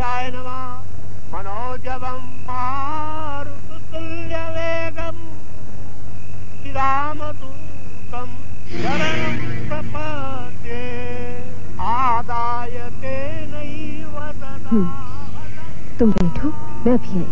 य नमः मनोजवं मारुततुल्य वेगं श्रीरामदूतं शरणं प्रपद्ये आदाय तेनैव तदा। तुम बैठो, मैं अभी आई।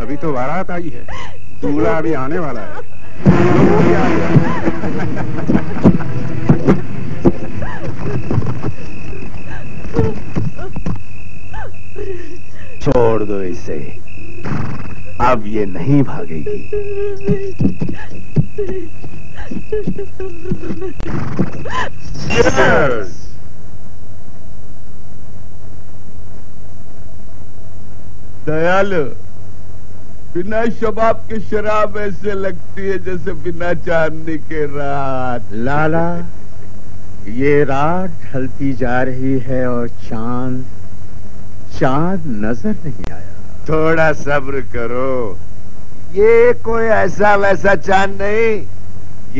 अभी तो बारात आई है, दूल्हा अभी आने वाला है। छोड़ दो इसे, अब ये नहीं भागेगी। दयालु, बिना शबाब की शराब ऐसे लगती है जैसे बिना चांदनी के रात। लाला, ये रात ढलती जा रही है और चांद नजर नहीं आया। थोड़ा सब्र करो, ये कोई ऐसा वैसा चांद नहीं,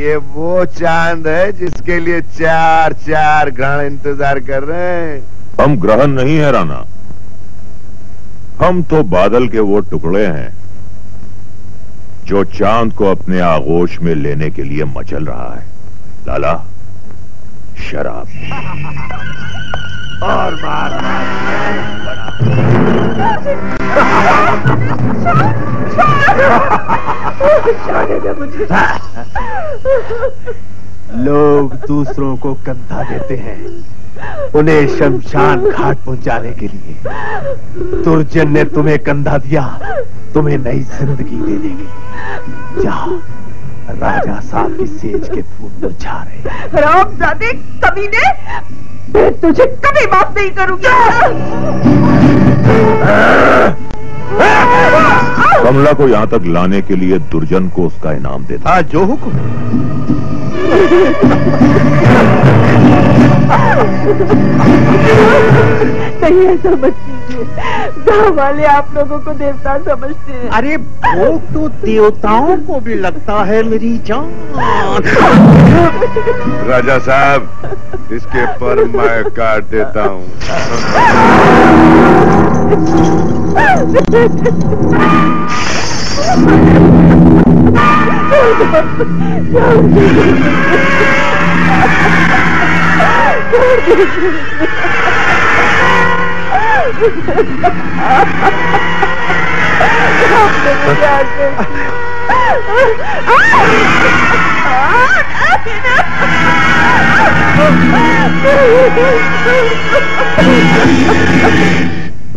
ये वो चांद है जिसके लिए 4-4 ग्रहण इंतजार कर रहे हैं। हम ग्रहण नहीं है राणा, हम तो बादल के वो टुकड़े हैं जो चांद को अपने आगोश में लेने के लिए मचल रहा है। लाला, शराब और लोग दूसरों को कंधा देते हैं उन्हें शमशान घाट पहुंचाने के लिए। दुर्जन ने तुम्हें कंधा दिया, तुम्हें नई जिंदगी देने की। जाओ, राजा साहब की सेज के फूल मुरझा रहे। रामजादे कमीने, मैं तुझे कभी माफ नहीं करूंगा। कमला को यहाँ तक लाने के लिए दुर्जन को उसका इनाम देता। हाँ, जो हुक्म। नहीं, ऐसा मत कीजिए, गाँव वाले आप लोगों को देवता समझते हैं। अरे भोग तो देवताओं को भी लगता है मेरी जान। राजा साहब, इसके पर मैं काट देता हूँ।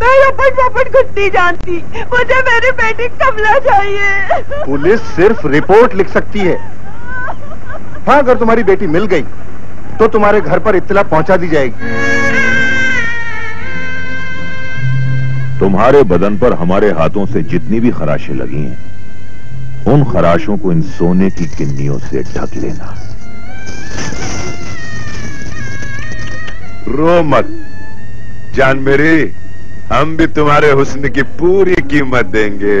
मैं रपट कुछ नहीं जानती, मुझे मेरे बेटे कमला चाहिए। पुलिस सिर्फ रिपोर्ट लिख सकती है। हाँ, अगर तुम्हारी बेटी मिल गई तो तुम्हारे घर पर इत्तला पहुंचा दी जाएगी। तुम्हारे बदन पर हमारे हाथों से जितनी भी खराशें लगी हैं, उन खराशों को इन सोने की किन्नियों से ढक लेना। रो मत जान मेरी, हम भी तुम्हारे हुस्न की पूरी कीमत देंगे।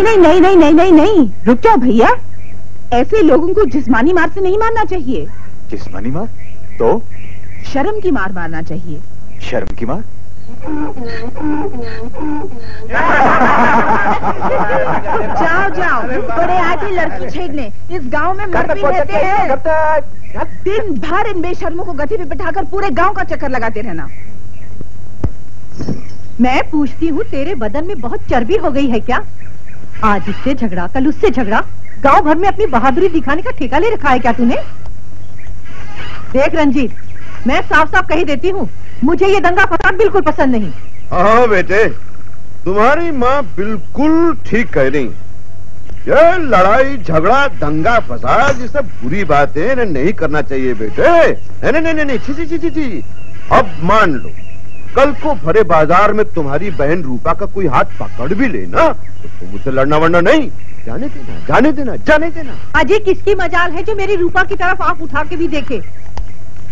नहीं नहीं नहीं नहीं नहीं नहीं नहीं, रुक जाओ भैया, ऐसे लोगों को जिस्मानी मार से नहीं मारना चाहिए। जिस्मानी मार तो? शर्म की मार मारना चाहिए। शर्म की मार? जाओ जाओ, बड़े आगे लड़की छेड़ने इस गांव में मर भी रहते हैं। दिन भर इन बेशर्मों को गधे पे बिठाकर पूरे गांव का चक्कर लगाते रहना। मैं पूछती हूँ, तेरे बदन में बहुत चर्बी हो गई है क्या? आज इससे झगड़ा, कल उससे झगड़ा, गांव भर में अपनी बहादुरी दिखाने का ठेका ले रखा है क्या तूने? देख रंजीत, मैं साफ साफ कही देती हूँ, मुझे ये दंगा फसाद बिल्कुल पसंद नहीं। हाँ बेटे, तुम्हारी माँ बिल्कुल ठीक कह रही। ये लड़ाई झगड़ा दंगा फसाद ये सब बुरी बातें नहीं करना चाहिए बेटे। नहीं नहीं नहीं, छी छी छी छी। अब मान लो कल को भरे बाजार में तुम्हारी बहन रूपा का कोई हाथ पकड़ भी लेना तो तुम उससे लड़ना वड़ना नहीं। जाने देना जाने देना जाने देना। अजय, किसकी मजाल है जो मेरी रूपा की तरफ आंख उठा के भी देखे?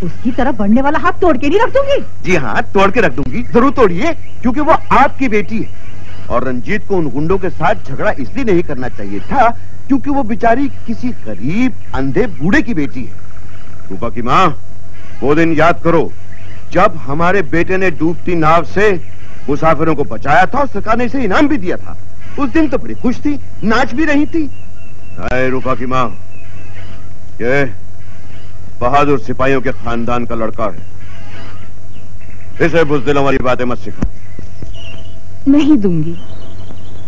उसकी तरफ बढ़ने वाला हाथ तोड़ के नहीं रख दूंगी। जी हाँ, तोड़ के रख दूंगी, जरूर तोड़िए, क्योंकि वो आपकी बेटी है। और रंजीत को उन गुंडों के साथ झगड़ा इसलिए नहीं करना चाहिए था क्योंकि वो बेचारी किसी गरीब अंधे बूढ़े की बेटी है। रूपा की माँ, वो दिन याद करो जब हमारे बेटे ने डूबती नाव से मुसाफिरों को बचाया था और सरकार ने इसे इनाम भी दिया था। उस दिन तो बड़ी खुश थी, नाच भी रही थी। अरे रूपा की माँ, ये बहादुर सिपाहियों के खानदान का लड़का है, इसे बुज़दिलों वाली बातें मत सिखाओ। नहीं दूंगी।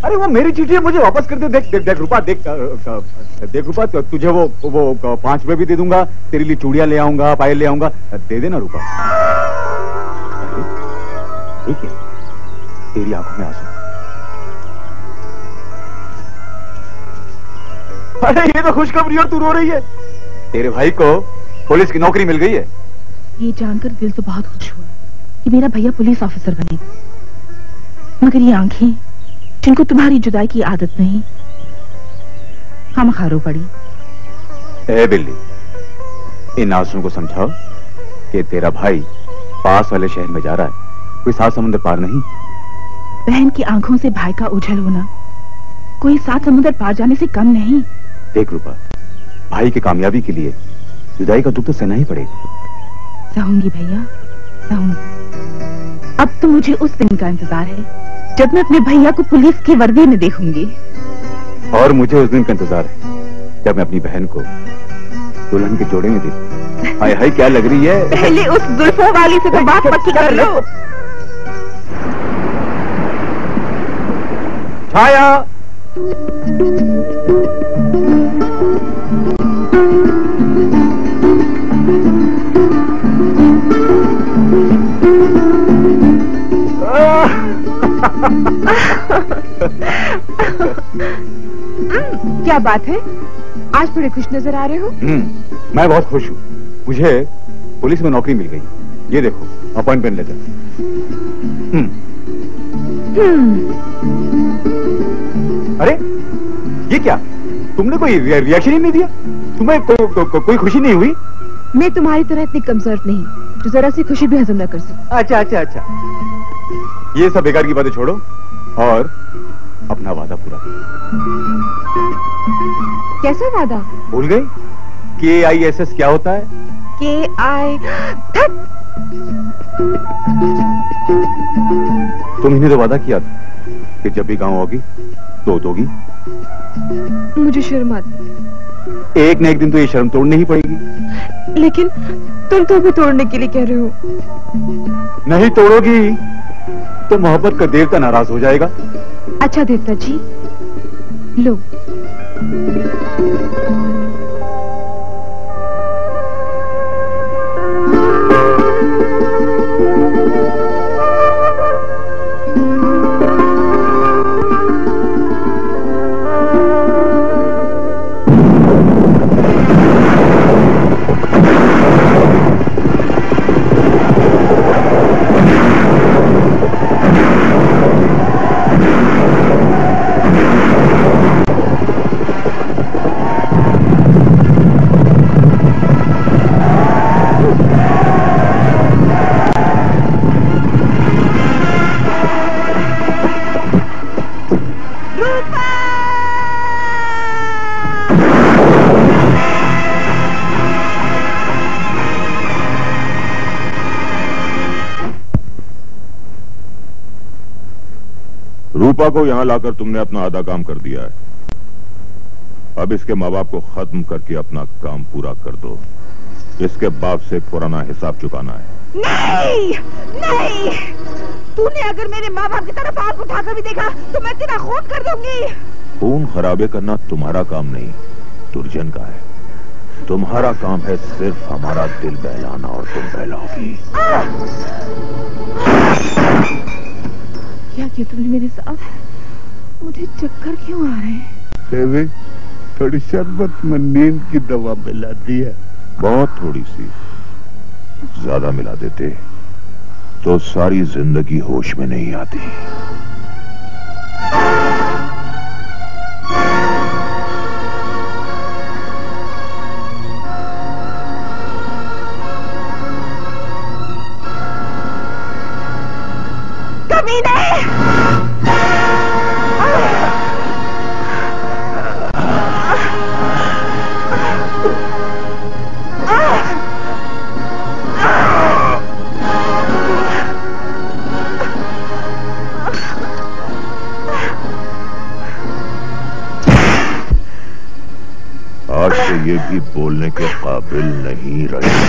अरे वो मेरी चिट्ठी है, मुझे वापस कर दे। देख देख देख रूपा, देख देख रूपा, तुझे वो 5 रुपए भी दे दूंगा, तेरे लिए चूड़ियां ले आऊंगा, पायल ले आऊंगा, दे देना रूपा। ठीक है, तेरी आंखों में आंसू। अरे ये तो खुशखबरी और तू रो रही है। तेरे भाई को पुलिस की नौकरी मिल गई है। ये जानकर दिल तो बहुत खुश हुआ कि मेरा भैया पुलिस ऑफिसर बनेगा, मगर ये आंखें जिनको तुम्हारी जुदाई की आदत नहीं, हम खारो पड़ी। ए बिल्ली, इन आंसुओं को समझाओ कि तेरा भाई पास वाले शहर में जा रहा है, कोई सात समुद्र पार नहीं। बहन की आंखों से भाई का उछल होना कोई सात समुद्र पार जाने से कम नहीं। देख रूपा, भाई की कामयाबी के लिए जुदाई का दुख तो सहना ही पड़ेगा। सहूंगी भैया, सहूंगी। अब तो मुझे उस दिन का इंतजार है जब मैं अपने भैया को पुलिस की वर्दी में देखूंगी। और मुझे उस दिन का इंतजार है जब मैं अपनी बहन को दुल्हन के जोड़े में देखूंगी। हाय हाय, क्या लग रही है। पहले उस जुल्फों वाली से तो बात पक्की कर लो। छाया, क्या बात है, आज बड़े खुश नजर आ रहे हो। मैं बहुत खुश हूँ, मुझे पुलिस में नौकरी मिल गई। ये देखो अपॉइंटमेंट लेटर। अरे ये क्या, तुमने कोई रिएक्शन ही नहीं दिया? तुम्हें कोई खुशी नहीं हुई? मैं तुम्हारी तरह इतनी कमजोर नहीं जो जरा सी खुशी भी हजम ना कर सकूं। अच्छा अच्छा अच्छा, ये सब बेकार की बातें छोड़ो और अपना वादा पूरा करो। कैसा वादा? भूल गई? KISS क्या होता है? तुमने तो वादा किया था कि जब भी गाँव आओगी तो दोगी। मुझे शर्म आती। एक न एक दिन तो ये शर्म तोड़नी ही पड़ेगी। लेकिन तुम तो भी तोड़ने के लिए कह रहे हो। नहीं तोड़ोगी तो मोहब्बत का देवता नाराज हो जाएगा। अच्छा देवता जी, लो। रूपा को यहां लाकर तुमने अपना आधा काम कर दिया है। अब इसके माँ बाप को खत्म करके अपना काम पूरा कर दो। इसके बाप से पुराना हिसाब चुकाना है। नहीं, नहीं। तूने अगर मेरे माँ बाप की तरफ आंख उठाकर भी देखा तो मैं तेरा खून कर दूंगी। खून खराबे करना तुम्हारा काम नहीं, दुर्जन का है। तुम्हारा काम है सिर्फ हमारा दिल बहलाना, और तुम बहलाओगी। क्या किया तुमने मेरे साथ? मुझे चक्कर क्यों आ रहे हैं? देवी, थोड़ी शरबत में नींद की दवा मिला दी है। बहुत थोड़ी सी, ज्यादा मिला देते तो सारी जिंदगी होश में नहीं आती। ये भी बोलने के काबिल नहीं रहे।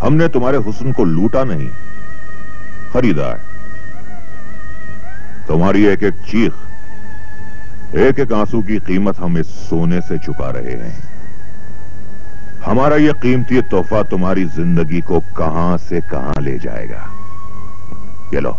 हमने तुम्हारे हुस्न को लूटा नहीं, खरीदा है। तुम्हारी एक एक चीख, एक एक आंसू की कीमत हम इस सोने से चुका रहे हैं। हमारा यह कीमती तोहफा तुम्हारी जिंदगी को कहां से कहां ले जाएगा। ये लो।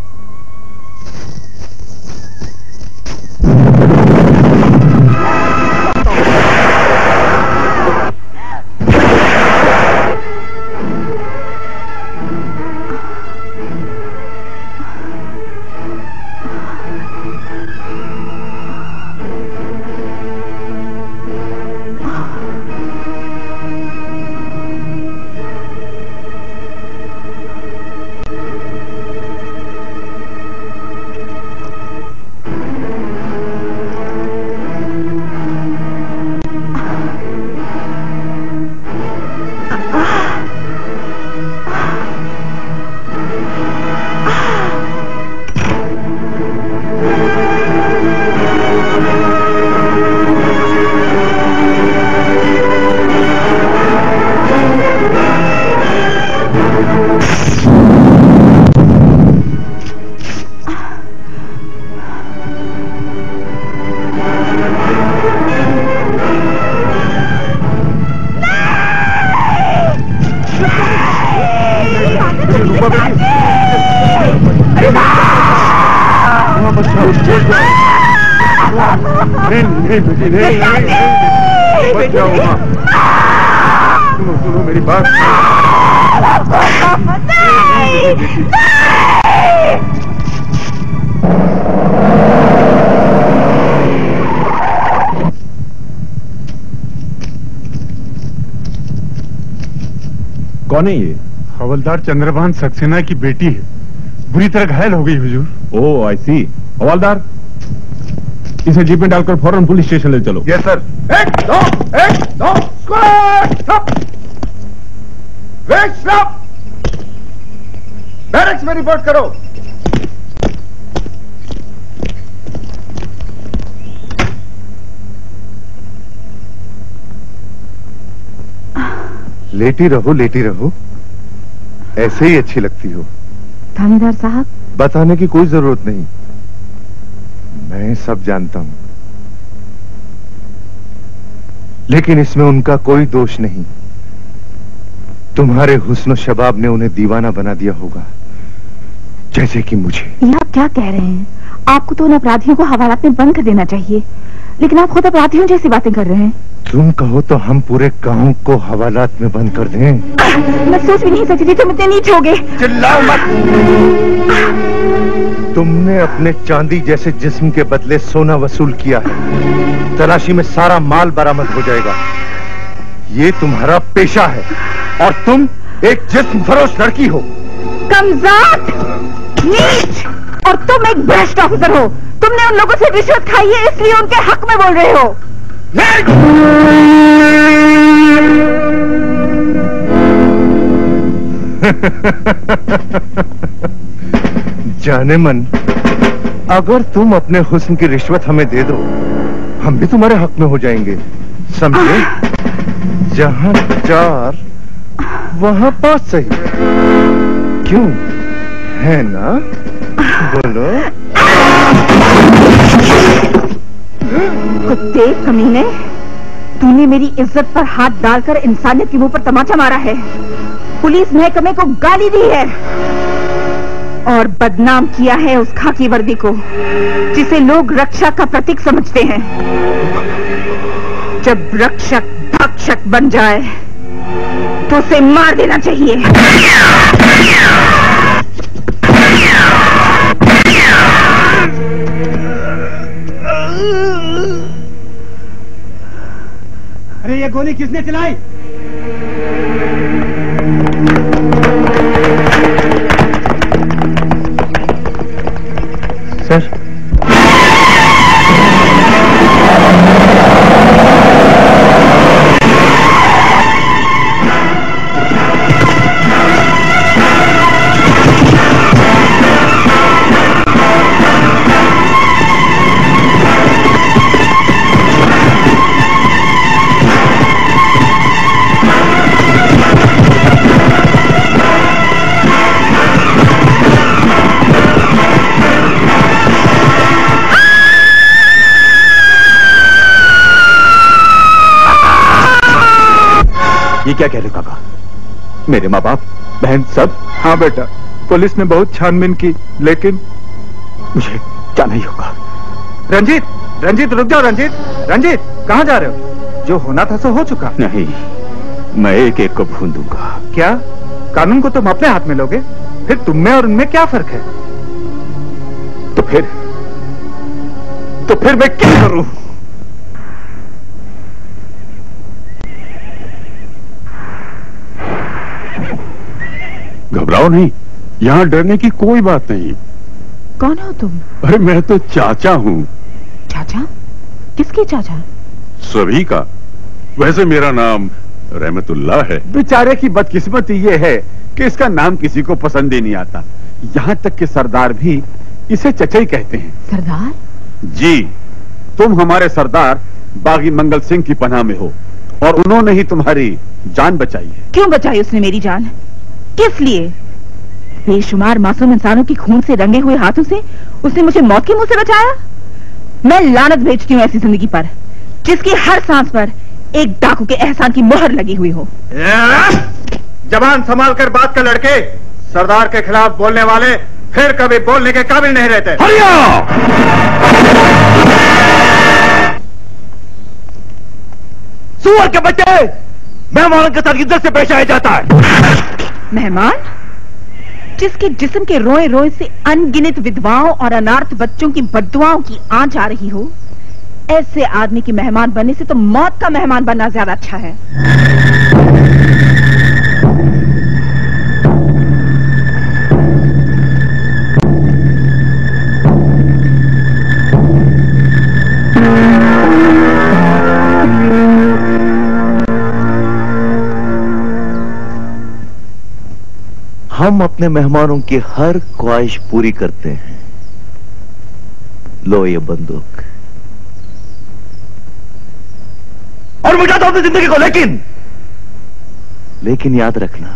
कौन है ये? हवलदार चंद्रभान सक्सेना की बेटी है, बुरी तरह घायल हो गई हुजूर। ओ आई सी। हवलदार, इसे जीप में डालकर फौरन पुलिस स्टेशन ले चलो। Yes sir. एक, दो, स्क्वाड, बैरेक्स में रिपोर्ट करो। लेटी रहो, ऐसे ही अच्छी लगती हो। थानेदार साहब, बताने की कोई जरूरत नहीं, मैं सब जानता हूं। लेकिन इसमें उनका कोई दोष नहीं। तुम्हारे हुस्न शबाब ने उन्हें दीवाना बना दिया होगा। जैसे कि मुझे। ये आप क्या कह रहे हैं? आपको तो उन अपराधियों को हवालात में बंद कर देना चाहिए, लेकिन आप खुद अपराधियों जैसी बातें कर रहे हैं। तुम कहो तो हम पूरे गाँव को हवालात में बंद कर दें? मैं सोच भी नहीं सकती थी तुम इतने नीच हो गए। चिल्लाओ मत। तुमने अपने चांदी जैसे जिस्म के बदले सोना वसूल किया है, तलाशी में सारा माल बरामद हो जाएगा। ये तुम्हारा पेशा है और तुम एक जिस्म फरोश लड़की हो। कमजात, नीच, और तुम एक भ्रष्ट अफसर हो। तुमने उन लोगों से रिश्वत खाई है, इसलिए उनके हक में बोल रहे हो। जाने मन, अगर तुम अपने हुस्न की रिश्वत हमें दे दो, हम भी तुम्हारे हक में हो जाएंगे, समझे? जहाँ चार वहाँ पाँच सही, क्यों है ना? बोलो। कुत्ते कमीने, तूने मेरी इज्जत पर हाथ डालकर इंसानियत के मुंह पर तमाचा मारा है। पुलिस महकमे को गाली दी है और बदनाम किया है उस खाकी वर्दी को जिसे लोग रक्षा का प्रतीक समझते हैं। जब रक्षक भक्षक बन जाए तो उसे मार देना चाहिए। अरे ये गोली किसने चलाई? सर, ये क्या कह रहे काका? मेरे माँ बाप, बहन सब। हाँ बेटा, पुलिस ने बहुत छानबीन की, लेकिन मुझे जाना ही होगा। रंजीत, रंजीत रुक जाओ। रंजीत, रंजीत कहाँ जा रहे हो? जो होना था सो हो चुका। नहीं, मैं एक एक को भून दूंगा। क्या? कानून को तुम अपने हाथ में लोगे? फिर तुम में और उनमें क्या फर्क है? तो फिर मैं क्या करूँ? घबराओ नहीं, यहाँ डरने की कोई बात नहीं। कौन हो तुम? अरे मैं तो चाचा हूँ। चाचा? किसकी चाचा? सभी का। वैसे मेरा नाम रहमतुल्ला है। बेचारे की बदकिस्मती ये है कि इसका नाम किसी को पसंद ही नहीं आता, यहाँ तक कि सरदार भी इसे चचा ही कहते हैं। सरदार? जी, तुम हमारे सरदार बागी मंगल सिंह की पनाह में हो और उन्होंने ही तुम्हारी जान बचाई है। क्यों बचाई उसने मेरी जान? किस लिए? बेशुमार मासूम इंसानों की खून से रंगे हुए हाथों से उसने मुझे मौत के मुंह से बचाया। मैं लानत भेजती हूँ ऐसी जिंदगी पर जिसकी हर सांस पर एक डाकू के एहसान की मोहर लगी हुई हो। जबान संभाल कर बात कर लड़के। सरदार के खिलाफ बोलने वाले फिर कभी बोलने के काबिल नहीं रहते। सूअर के बच्चे, मेहमानों के साथ इज्जत से पेश आया जाता है। मेहमान जिसके जिस्म के रोए रोए से अनगिनत विधवाओं और अनार्थ बच्चों की बद्दुआओं की आंच आ रही हो, ऐसे आदमी की मेहमान बनने से तो मौत का मेहमान बनना ज्यादा अच्छा है। हम अपने मेहमानों की हर ख्वाहिश पूरी करते हैं। लो ये बंदूक। और मिटाता हूं अपनी जिंदगी को, लेकिन याद रखना,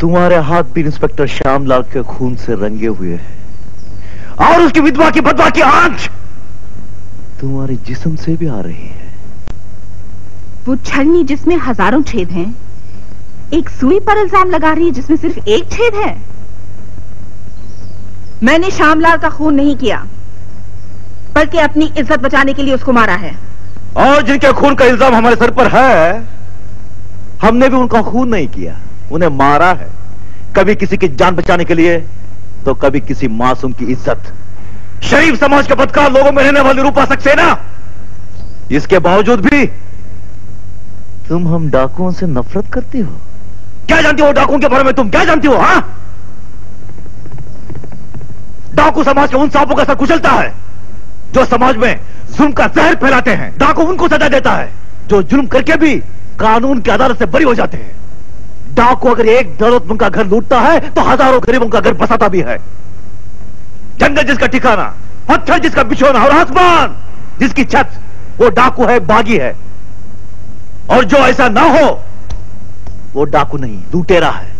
तुम्हारे हाथ भी इंस्पेक्टर श्यामलाल के खून से रंगे हुए हैं और उसकी विधवा की बदवा की आंच तुम्हारे जिस्म से भी आ रही है। वो छलनी जिसमें हजारों छेद हैं, एक सुई पर इल्जाम लगा रही है जिसमें सिर्फ एक छेद है। मैंने श्यामलाल का खून नहीं किया बल्कि अपनी इज्जत बचाने के लिए उसको मारा है। और जिनके खून का इल्जाम हमारे सर पर है, हमने भी उनका खून नहीं किया, उन्हें मारा है। कभी किसी की जान बचाने के लिए तो कभी किसी मासूम की इज्जत। शरीफ समाज के बदकार लोगों में रहने वाली रूपा सक्सेना, इसके बावजूद भी तुम हम डाकुओं से नफरत करती हो। क्या जानती हो डाकुओं के बारे में? तुम क्या जानती हो? हाँ, डाकू समाज के उन सांपों का सर कुचलता है जो समाज में जुल्म का जहर फैलाते हैं। डाकू उनको सजा देता है जो जुल्म करके भी कानून की अदालत से बरी हो जाते हैं। डाकू अगर एक दौलतमंद का घर लूटता है तो हजारों गरीबों का घर बसाता भी है। जंगल जिसका ठिकाना, पत्थर जिसका बिछौना और आसमान जिसकी छत, वो डाकू है, बागी है। और जो ऐसा ना हो वो डाकू नहीं, लुटेरा है।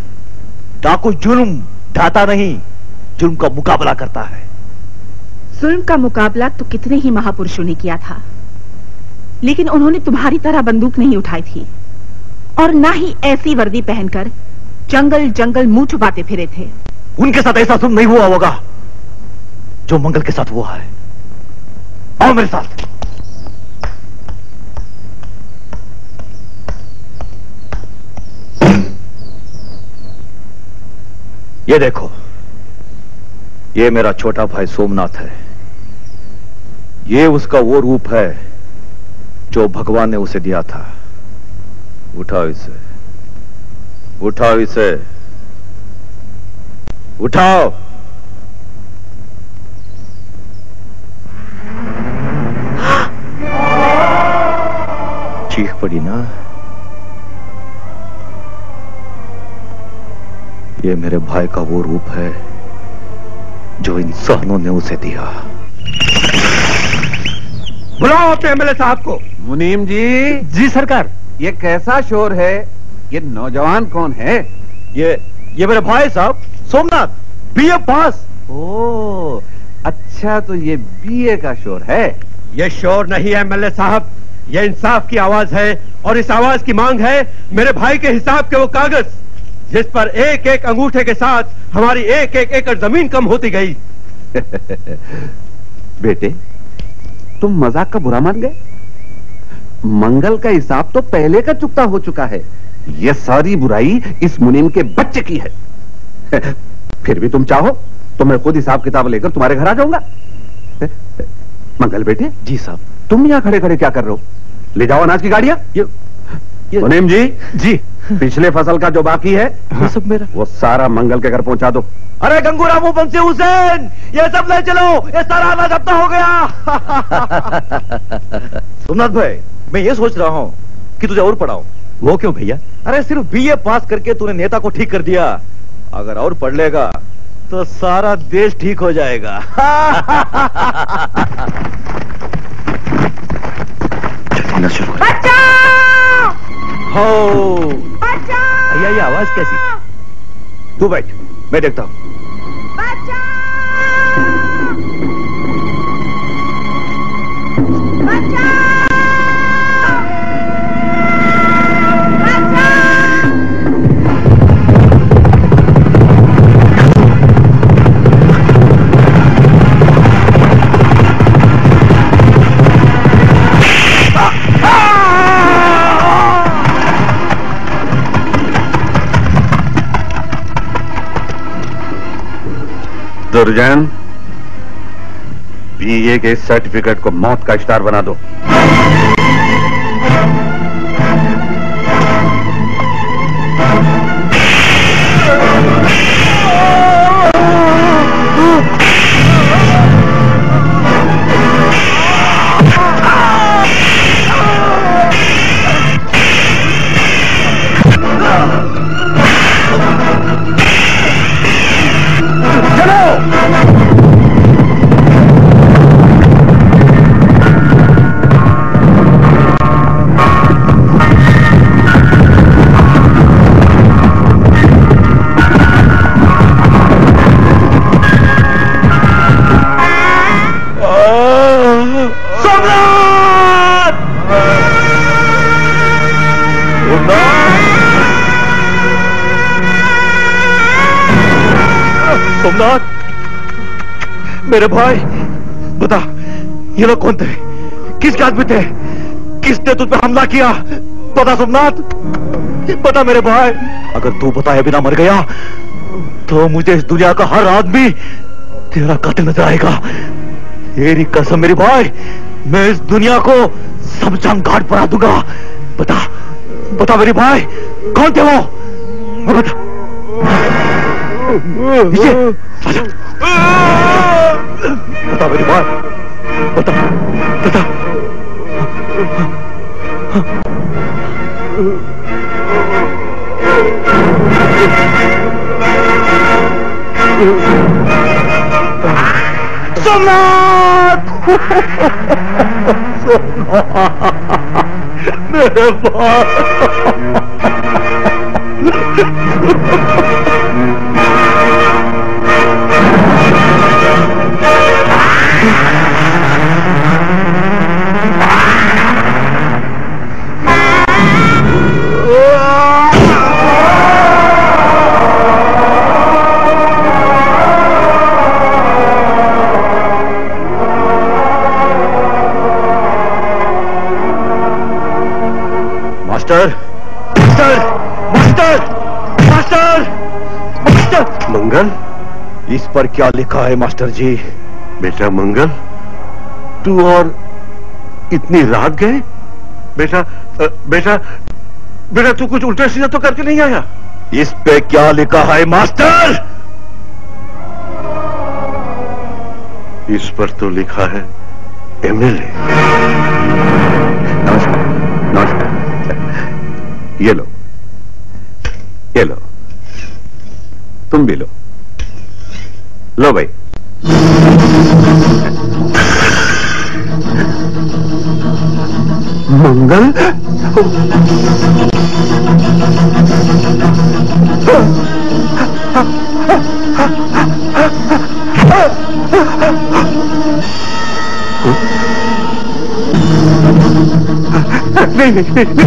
डाकू जुल्म ढाता नहीं, जुल्म का मुकाबला करता है। जुल्म का मुकाबला तो कितने ही महापुरुषों ने किया था, लेकिन उन्होंने तुम्हारी तरह बंदूक नहीं उठाई थी और ना ही ऐसी वर्दी पहनकर जंगल जंगल मुंह छुपाते फिरे थे। उनके साथ ऐसा जुल्म नहीं हुआ होगा जो मंगल के साथ हुआ है। आओ मेरे साथ। ये देखो, ये मेरा छोटा भाई सोमनाथ है। ये उसका वो रूप है जो भगवान ने उसे दिया था। उठाओ इसे, उठाओ इसे, उठाओ। चीख पड़ी ना। ये मेरे भाई का वो रूप है जो इंसानों ने उसे दिया। बुलाओ अपने एमएलए साहब को। मुनीम जी। जी सरकार। ये कैसा शोर है? ये नौजवान कौन है? ये मेरे भाई साहब सोमनाथ, बीए पास। ओ अच्छा, तो ये बीए का शोर है। ये शोर नहीं है एमएलए साहब, ये इंसाफ की आवाज है। और इस आवाज की मांग है मेरे भाई के हिसाब के वो कागज जिस पर एक एक अंगूठे के साथ हमारी एक एक एकड़ जमीन कम होती गई। बेटे, तुम मजाक का बुरा मान गए? मंगल का हिसाब तो पहले का चुकता हो चुका है। यह सारी बुराई इस मुनीम के बच्चे की है। फिर भी तुम चाहो तो मैं खुद हिसाब किताब लेकर तुम्हारे घर आ जाऊंगा। मंगल बेटे। जी साहब। तुम यहाँ खड़े खड़े क्या कर रहे हो? ले जाओ अनाज की गाड़ियां। मुनीम जी। जी। पिछले फसल का जो बाकी है वो सब मेरा, वो सारा मंगल के घर पहुंचा दो। अरे गंगू रामू बंसी हुसैन, ये सब ले चलो, ये सारा अनाज अपना हो गया। सोमनाथ भाई, मैं ये सोच रहा हूँ कि तुझे और पढ़ाऊं। वो क्यों भैया? अरे सिर्फ बीए पास करके तूने नेता को ठीक कर दिया, अगर और पढ़ लेगा तो सारा देश ठीक हो जाएगा। हो भैया, ये आवाज कैसी? तू बैठ, मैं देखता हूँ। दुर्जन, बीए के सर्टिफिकेट को मौत का इश्तार बना दो। मेरे भाई बता ये लोग कौन थे, किसके आदमी थे, किसने तुझ पे हमला किया? बता सोमनाथ, बता मेरे भाई। अगर तू बताए बिना मर गया तो मुझे इस दुनिया का हर आदमी तेरा कातिल नजर आएगा। तेरी कसम मेरे भाई, मैं इस दुनिया को शमशान घाट पर आ दूंगा। बता, बता मेरे भाई कौन थे वो? बता। नीचे, बता मेरे भाई, बता, बता। मेरे भाई master, master, master, master. Mangal, इस पर क्या लिखा है मास्टर जी? बेटा मंगल, तू और इतनी रात गए? बेटा बेटा बेटा तू कुछ उल्टा सीधा तो करके नहीं आया? इस पे क्या लिखा है मास्टर? इस पर तो लिखा है एमएलए। नमस्कार, नमस्कार। ये लो, ये लो, तुम भी लो, लो भाई। मंगल, नहीं नहीं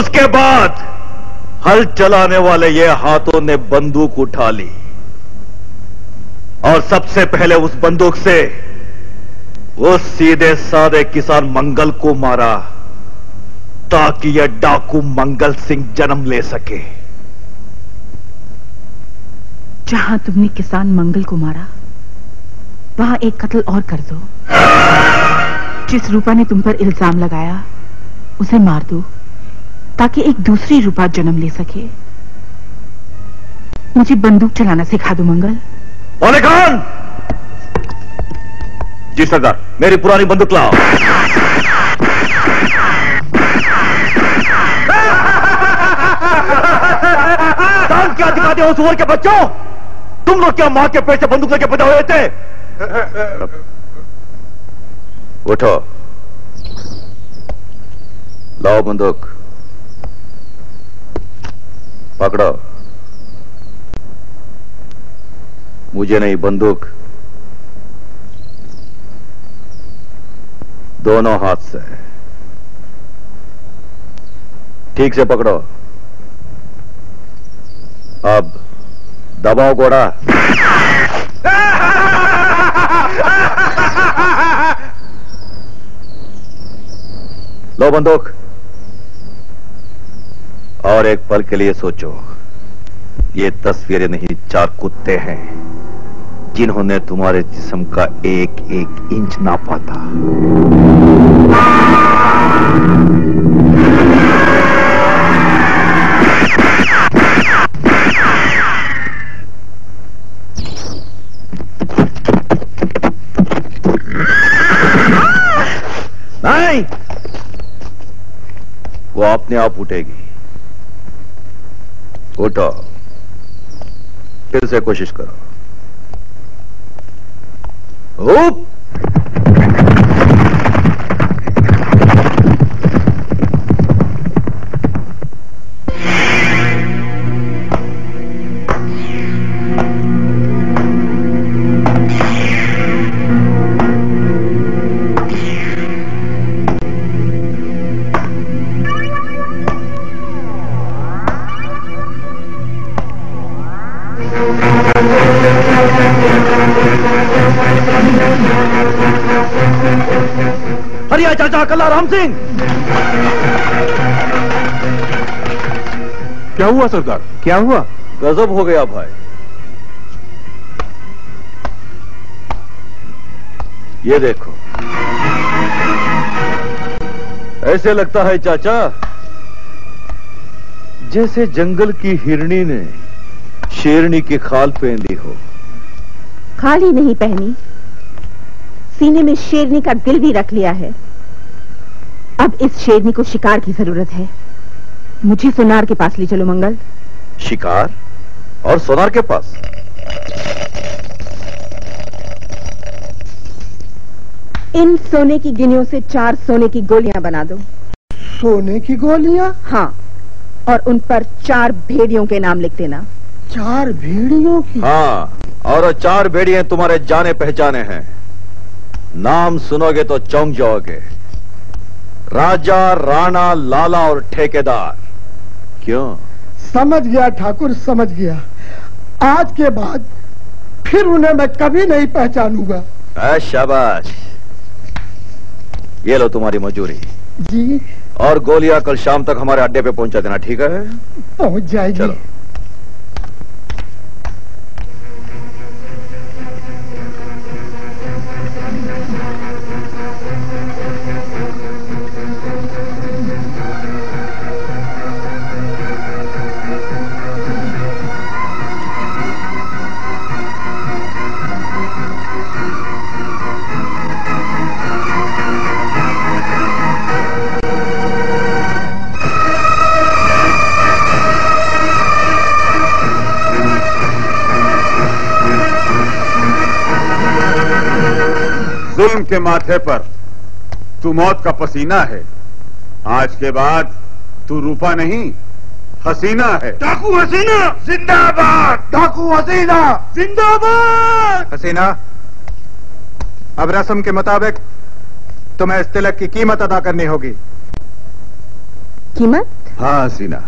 उसके बाद हल चलाने वाले ये हाथों ने बंदूक उठा ली और सबसे पहले उस बंदूक से उस सीधे साधे किसान मंगल को मारा ताकि यह डाकू मंगल सिंह जन्म ले सके। जहां तुमने किसान मंगल को मारा वहां एक कत्ल और कर दो। जिस रूपा ने तुम पर इल्जाम लगाया उसे मार दो ताकि एक दूसरी रूपा जन्म ले सके। मुझे बंदूक चलाना सिखा दो मंगल। ओले खान जी सरदार, मेरी पुरानी बंदूक लाओ। दान क्या दिखाते हो सुअर के बच्चों? तुम लोग क्या मां के पेट से बंदूक लेके पैदा हुए थे? उठो, लाओ बंदूक, पकड़ो। मुझे नहीं, बंदूक दोनों हाथ से ठीक से पकड़ो। अब दबाओ घोड़ा। लो बंदूक, और एक पल के लिए सोचो, ये तस्वीरें नहीं, चार कुत्ते हैं जिन्होंने तुम्हारे जिस्म का एक एक इंच नापा था। नहीं, वो अपने आप उठेगी। उठो, फिर से कोशिश करो। हुप चाचा कल्ला राम सिंह, क्या हुआ सरदार? क्या हुआ? गजब हो गया भाई। ये देखो, ऐसे लगता है चाचा जैसे जंगल की हिरणी ने शेरनी की खाल पहनी हो। खाल ही नहीं पहनी, सीने में शेरनी का दिल भी रख लिया है। अब इस शेरनी को शिकार की जरूरत है। मुझे सोनार के पास ले चलो मंगल। शिकार और सोनार के पास? इन सोने की गिनियों से 4 सोने की गोलियां बना दो। सोने की गोलियां? हाँ, और उन पर 4 भेड़ियों के नाम लिख देना। 4 भेड़ियों की? हाँ, और 4 भेड़ियां तुम्हारे जाने पहचाने हैं। नाम सुनोगे तो चौंक जाओगे। राजा, राणा, लाला और ठेकेदार। क्यों? समझ गया ठाकुर, समझ गया। आज के बाद फिर उन्हें मैं कभी नहीं पहचानूंगा। शाबाश, ये लो तुम्हारी मजूरी। जी। और गोलियां कल शाम तक हमारे अड्डे पे पहुंचा देना, ठीक है? पहुंच जाएगी। चलो। जुल्म के माथे पर तू मौत का पसीना है। आज के बाद तू रूपा नहीं, हसीना है। डाकू हसीना जिंदाबाद। डाकू हसीना जिंदाबाद। हसीना, अब रस्म के मुताबिक तुम्हें इस तिलक की कीमत अदा करनी होगी। कीमत? हाँ हसीना,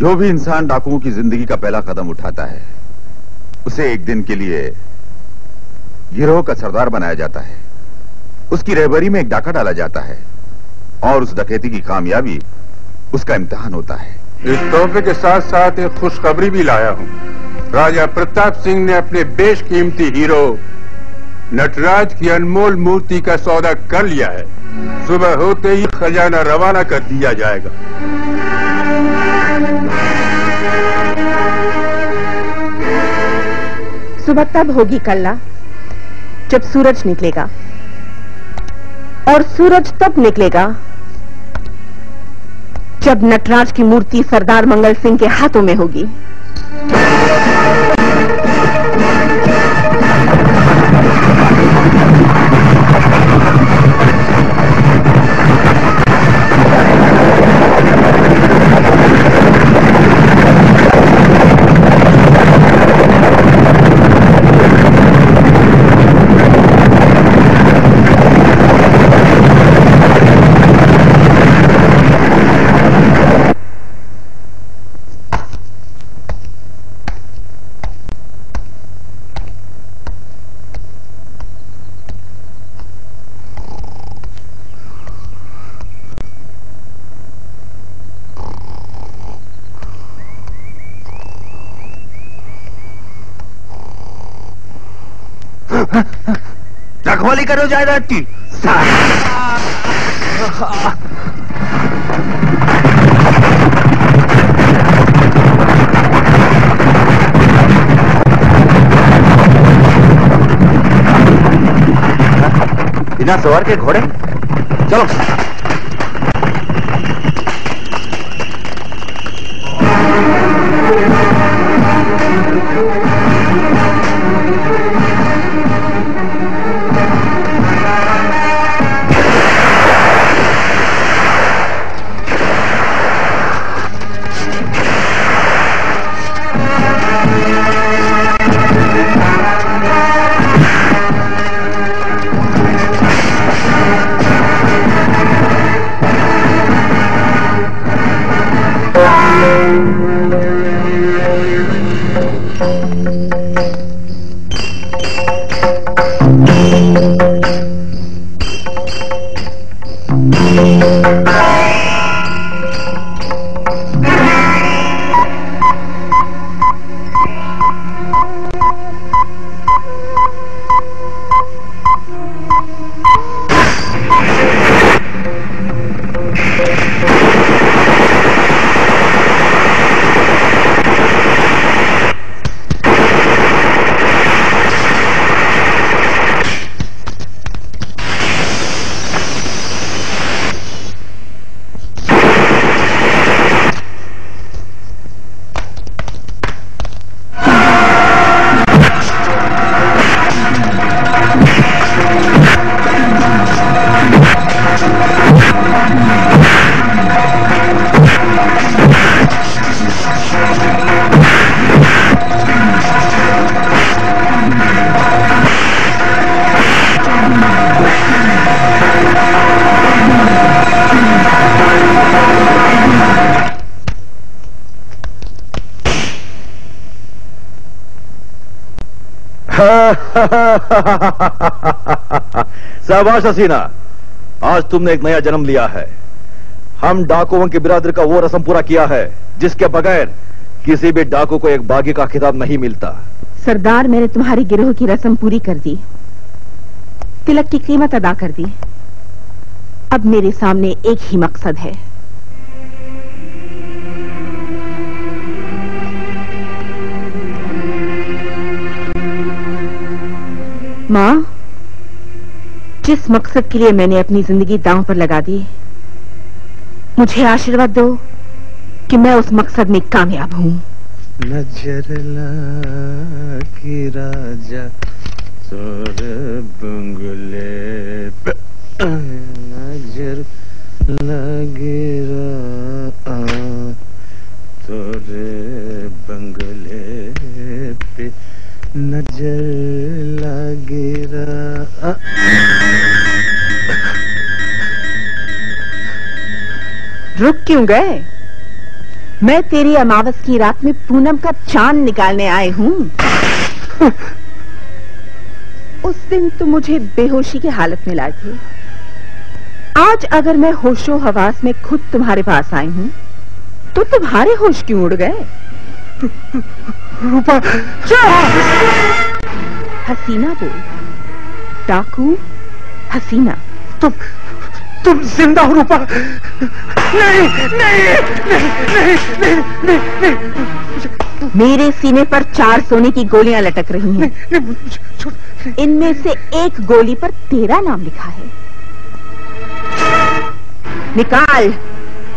जो भी इंसान डाकुओं की जिंदगी का पहला कदम उठाता है उसे एक दिन के लिए गिरोह का सरदार बनाया जाता है। उसकी रहबरी में एक डाका डाला जाता है और उस डकैती की कामयाबी उसका इम्तिहान होता है। इस तोहफे के साथ साथ एक खुशखबरी भी लाया हूँ। राजा प्रताप सिंह ने अपने बेशकीमती हीरो नटराज की अनमोल मूर्ति का सौदा कर लिया है। सुबह होते ही खजाना रवाना कर दिया जाएगा। सुबह तब होगी कल्ला जब सूरज निकलेगा, और सूरज तब निकलेगा जब नटराज की मूर्ति सरदार मंगल सिंह के हाथों में होगी। रखवाली करो जायदाद की। बिना सवार के घोड़े, चलो। शाबाश हसीना, आज तुमने एक नया जन्म लिया है। हम डाकुओं की बिरादरी का वो रस्म पूरा किया है जिसके बगैर किसी भी डाकू को एक बागी का खिताब नहीं मिलता। सरदार, मैंने तुम्हारी गिरोह की रस्म पूरी कर दी, तिलक की कीमत अदा कर दी। अब मेरे सामने एक ही मकसद है। माँ, जिस मकसद के लिए मैंने अपनी जिंदगी दांव पर लगा दी, मुझे आशीर्वाद दो कि मैं उस मकसद में कामयाब हूँ। नजर लाके राजा सोर बंगले पे, नजर लगे तोर बंगले पे, नजर लगे रहा। रुक क्यों गए? मैं तेरी अमावस की रात में पूनम का चांद निकालने आए हूँ। उस दिन तुम मुझे बेहोशी की हालत में लाए थे। आज अगर मैं होशो हवास में खुद तुम्हारे पास आई हूँ तो तुम्हारे होश क्यों उड़ गए? रूपा, हसीना बोल, डाकू हसीना। तुम जिंदा हो रूपा? नहीं नहीं नहीं नहीं नहीं नहीं, नहीं। मेरे सीने पर 4 सोने की गोलियां लटक रही हैं। इनमें से एक गोली पर तेरा नाम लिखा है। निकाल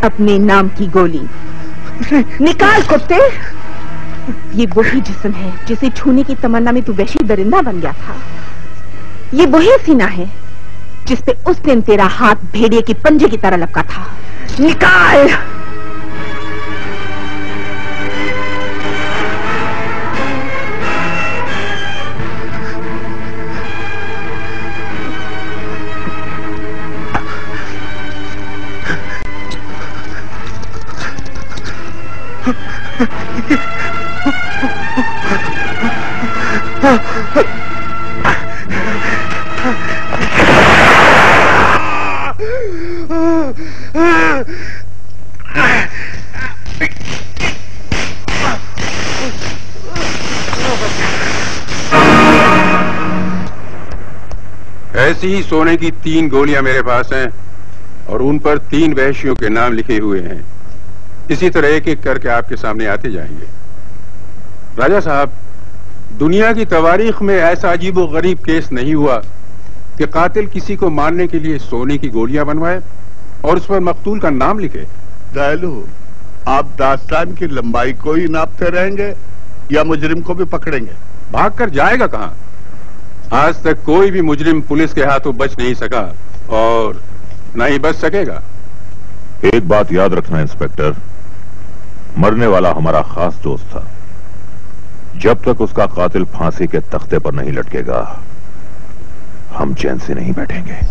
अपने नाम की गोली, निकाल कुत्ते। ये वही जिस्म है जिसे छूने की तमन्ना में तू वैशी दरिंदा बन गया था। ये वही सीना है जिसपे उस दिन तेरा हाथ भेड़िए के पंजे की तरह लपका था। निकाल। ऐसी ही सोने की 3 गोलियां मेरे पास हैं और उन पर 3 वहशियों के नाम लिखे हुए हैं। इसी तरह एक एक करके आपके सामने आते जाएंगे। राजा साहब, दुनिया की तवारीख में ऐसा अजीबोगरीब केस नहीं हुआ कि कातिल किसी को मारने के लिए सोने की गोलियां बनवाए और उस पर मकतूल का नाम लिखे। दयालु, आप दास्तान की लंबाई को ही नापते रहेंगे या मुजरिम को भी पकड़ेंगे? भाग कर जाएगा कहाँ? आज तक कोई भी मुजरिम पुलिस के हाथों बच नहीं सका और न ही बच सकेगा। एक बात याद रखना इंस्पेक्टर, मरने वाला हमारा खास दोस्त था। जब तक उसका कातिल फांसी के तख्ते पर नहीं लटकेगा, हम चैन से नहीं बैठेंगे।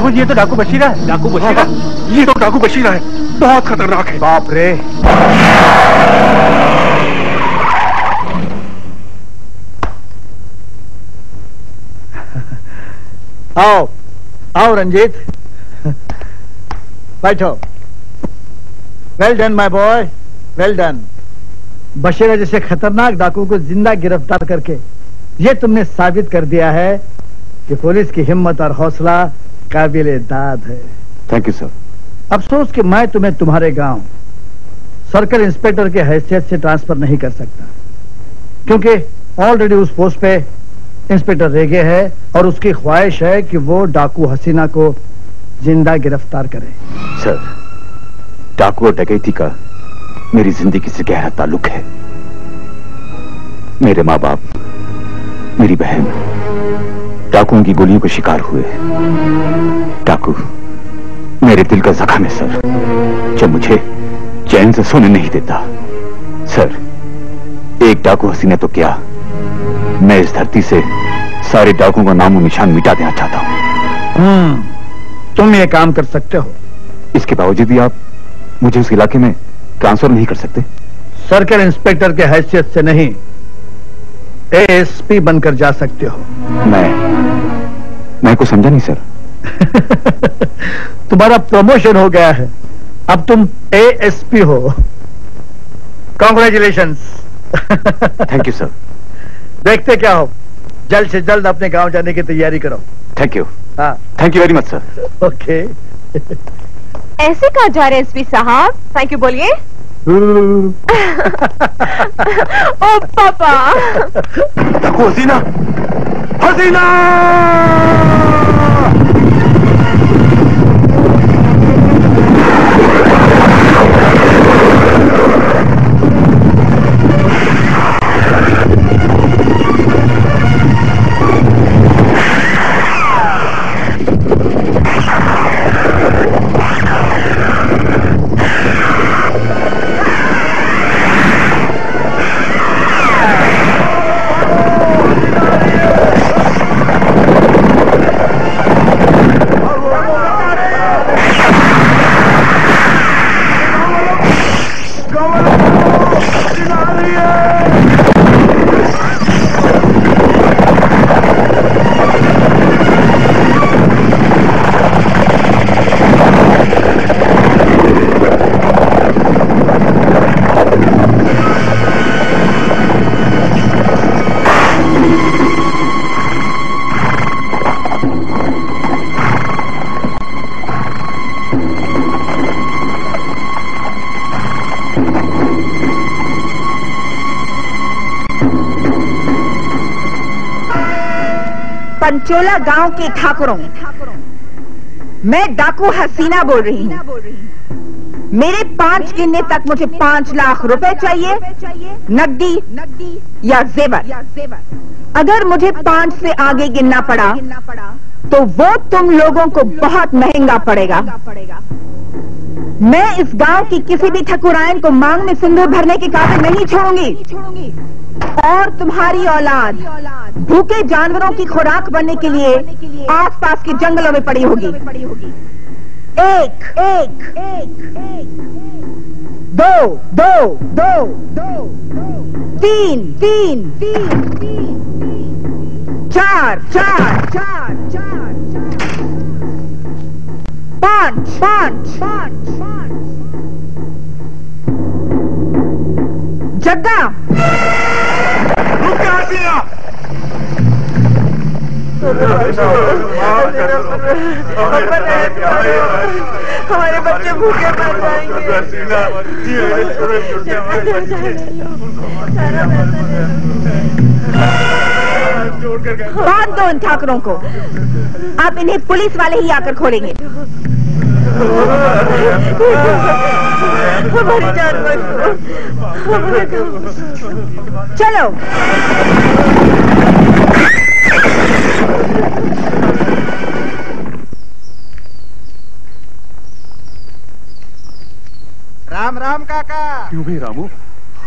बाबू ये तो डाकू बशीरा है। डाकू बशीरा? ये तो डाकू बशीरा है, बहुत खतरनाक है। बाप रे, आओ आओ रंजीत, बैठो। Well done my boy, well done. Bashira जैसे खतरनाक डाकू को जिंदा गिरफ्तार करके ये तुमने साबित कर दिया है कि पुलिस की हिम्मत और हौसला काबिले दाद है। Thank you sir. अफसोस कि मैं तुम्हें तुम्हारे गांव सर्कल इंस्पेक्टर के हैसियत से ट्रांसफर नहीं कर सकता, क्योंकि ऑलरेडी उस पोस्ट पे इंस्पेक्टर रह गए हैं और उसकी ख्वाहिश है कि वो डाकू हसीना को जिंदा गिरफ्तार करे। सर, डाकू और डकैती का मेरी जिंदगी से गहरा ताल्लुक है। मेरे माँ बाप, मेरी बहन डाकुओं की गोलियों के शिकार हुए। डाकू मेरे दिल का जख्म है सर, जो मुझे चैन से सोने नहीं देता। सर, एक डाकू हसीना तो क्या, मैं इस धरती से सारे डाकुओं का नामो निशान मिटा देना चाहता हूँ। तुम ये काम कर सकते हो। इसके बावजूद भी आप मुझे उस इलाके में ट्रांसफर नहीं कर सकते? सर्कल इंस्पेक्टर के हैसियत से नहीं, एएसपी बनकर जा सकते हो। मैं कुछ समझा नहीं सर। तुम्हारा प्रमोशन हो गया है, अब तुम एएसपी हो। कांग्रेचुलेशंस। Thank you sir. देखते क्या हो, जल्द से जल्द अपने गांव जाने की तैयारी करो। Thank you. हाँ, thank you very much sir. Okay. ऐसे कहा जा रहे एसपी साहब? थैंक यू बोलिए। ओ पापा। डाकू हसीना, हसीना। पंचोला गांव के ठाकुरों, मैं डाकू हसीना बोल रही हूँ। मेरे 5 गिनने तक मुझे 5 लाख रुपए चाहिए, नकदी या जेवर। अगर मुझे 5 से आगे गिनना पड़ा तो वो तुम लोगों को बहुत महंगा पड़ेगा। मैं इस गांव की किसी भी ठकुरायन को मांग में सिंदूर भरने के काबिल नहीं छोड़ूंगी। और तुम्हारी औलाद भूखे जानवरों की खुराक बनने के लिए आसपास के जंगलों में पड़ी होगी। 1 2 3 4 5 5 जग्गा। हमारे बच्चे भूखे मर जाएंगे। बांध दो इन ठाकरों को, आप इन्हें पुलिस वाले ही आकर खोलेंगे। हमारी जान बचाओ। चलो। राम राम काका। क्यों भाई रामू,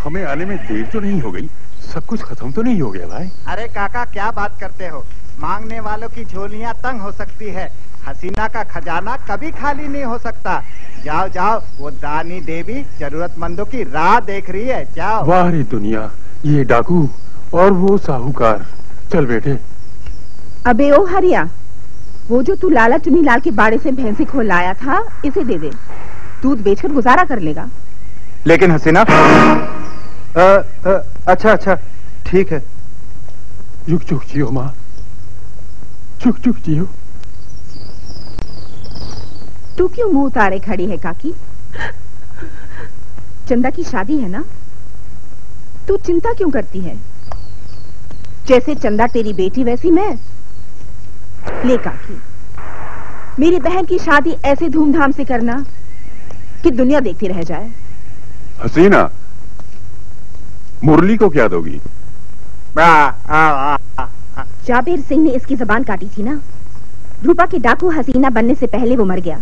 हमें आने में देर तो नहीं हो गई? सब कुछ खत्म तो नहीं हो गया भाई? अरे काका क्या बात करते हो, मांगने वालों की झोलियां तंग हो सकती है, हसीना का खजाना कभी खाली नहीं हो सकता। जाओ जाओ, वो दानी देवी जरूरतमंदों की राह देख रही है, जाओ। वाह रे दुनिया, ये डाकू और वो साहूकार, चल बेटे। अबे ओ हरिया, वो जो तू लाला चुनी लाल के बाड़े से भैंसी खोल लाया था, इसे दे दे, दूध बेचकर गुजारा कर लेगा। लेकिन हसीना। अच्छा अच्छा ठीक है। चुक चुक जियो माँ, चुक चुक जियो। तू क्यों मुंह उतारे खड़ी है काकी? चंदा की शादी है ना, तू चिंता क्यों करती है? जैसे चंदा तेरी बेटी वैसी मैं। ले काकी, मेरी बहन की शादी ऐसे धूमधाम से करना कि दुनिया देखती रह जाए। हसीना, मुरली को क्या दोगी? जाबेर सिंह ने इसकी जबान काटी थी ना, रूपा के डाकू हसीना बनने से पहले वो मर गया।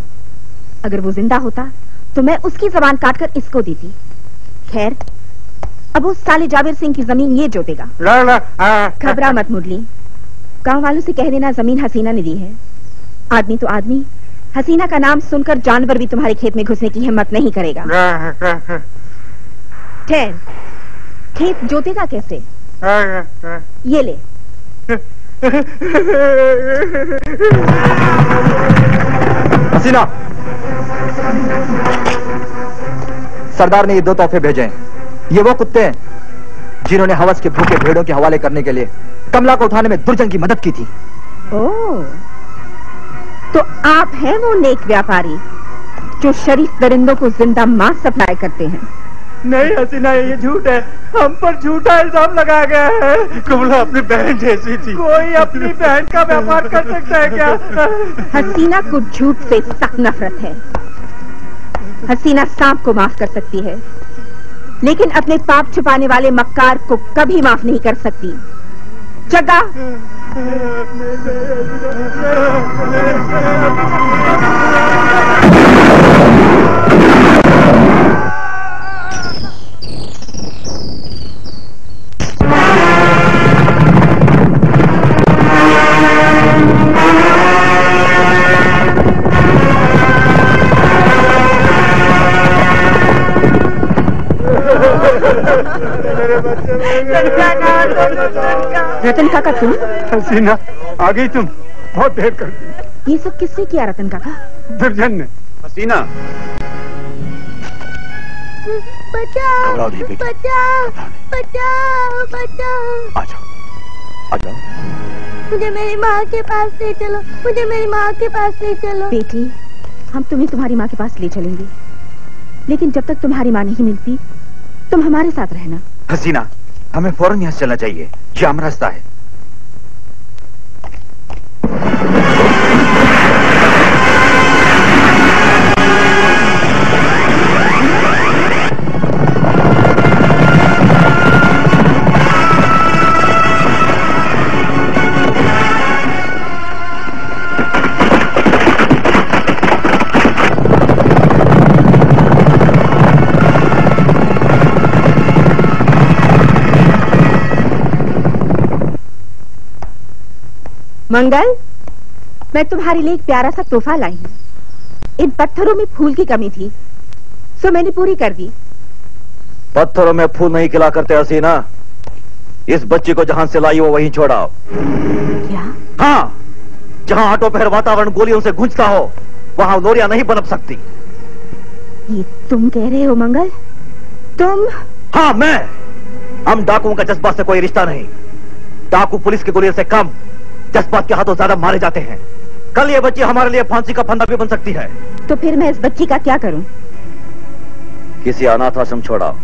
अगर वो जिंदा होता तो मैं उसकी जबान काटकर इसको देती। खैर, अब उस साले जाबेर सिंह की जमीन ये जोतेगा। घबरा मत मुरली, गाँव वालों से कह देना जमीन हसीना ने दी है। आदमी तो आदमी, हसीना का नाम सुनकर जानवर भी तुम्हारे खेत में घुसने की हिम्मत नहीं करेगा। ठहर, खेत जोतेगा कैसे? ये ले। हसीना, सरदार ने ये दो तोहफे भेजे हैं। ये वो कुत्ते हैं जिन्होंने हवस के भूखे भेड़ों के हवाले करने के लिए कमला को उठाने में दुर्जन की मदद की थी। ओह, तो आप हैं वो नेक व्यापारी जो शरीफ दरिंदों को जिंदा मांस सप्लाई करते हैं? नहीं हसीना, ये झूठ है, हम पर झूठा इल्जाम लगाया गया है। कमला अपनी बहन जैसी थी। कोई अपनी बहन का व्यापार कर सकता है क्या? हसीना को झूठ से सख्त नफरत है। हसीना सांप को माफ कर सकती है, लेकिन अपने पाप छुपाने वाले मक्कार को कभी माफ नहीं कर सकती। जगा। रतन काका तुम? हसीना, आ गई तुम, बहुत देर कर दी। ये सब किसने किया रतन काका? दुर्जन ने। हसीना, बचाओ बचाओ बचाओ बचाओ। आ जाओ आ जाओ। मुझे मेरी माँ के पास ले चलो, मुझे मेरी माँ के पास ले चलो। बेटी, हम तुम्हें तुम्हारी माँ के पास ले चलेंगे, लेकिन जब तक तुम्हारी माँ नहीं मिलती तुम हमारे साथ रहना। हसीना, हमें फौरन यहाँ चलना चाहिए, ये आम रास्ता है। मंगल, मैं तुम्हारे लिए एक प्यारा सा तोहफा लाई हूँ। इन पत्थरों में फूल की कमी थी, सो मैंने पूरी कर दी। पत्थरों में फूल नहीं खिला करते हसीना। इस बच्ची को जहाँ से लाई हो वहीं छोड़ाओ। क्या? हाँ, जहाँ आटो पहर वातावरण गोलियों से गूंजता हो वहाँ लोरिया नहीं बनप सकती। ये तुम कह रहे हो मंगल? तुम? हाँ मैं। हम डाकुओं का जज्बा से कोई रिश्ता नहीं। डाकू पुलिस की गोलियों से कम जज्बात के हाथों ज्यादा मारे जाते हैं। कल ये बच्ची हमारे लिए फांसी का फंदा भी बन सकती है। तो फिर मैं इस बच्ची का क्या करूं? किसी अनाथ आश्रम छोड़ाओ।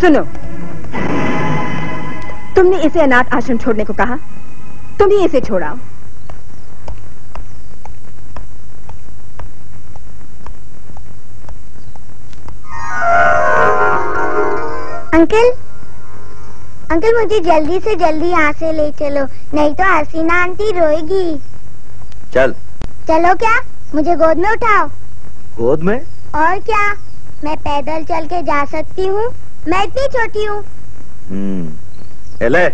सुनो, तुमने इसे अनाथ आश्रम छोड़ने को कहा, तुम ही इसे छोड़ाओ। अंकल, अंकल मुझे जल्दी से जल्दी यहाँ से ले चलो, नहीं तो हसीना आंटी रोएगी। चल। चलो क्या? मुझे गोद में उठाओ। गोद में? और क्या, मैं पैदल चल के जा सकती हूँ, मैं इतनी छोटी हूँ। ले।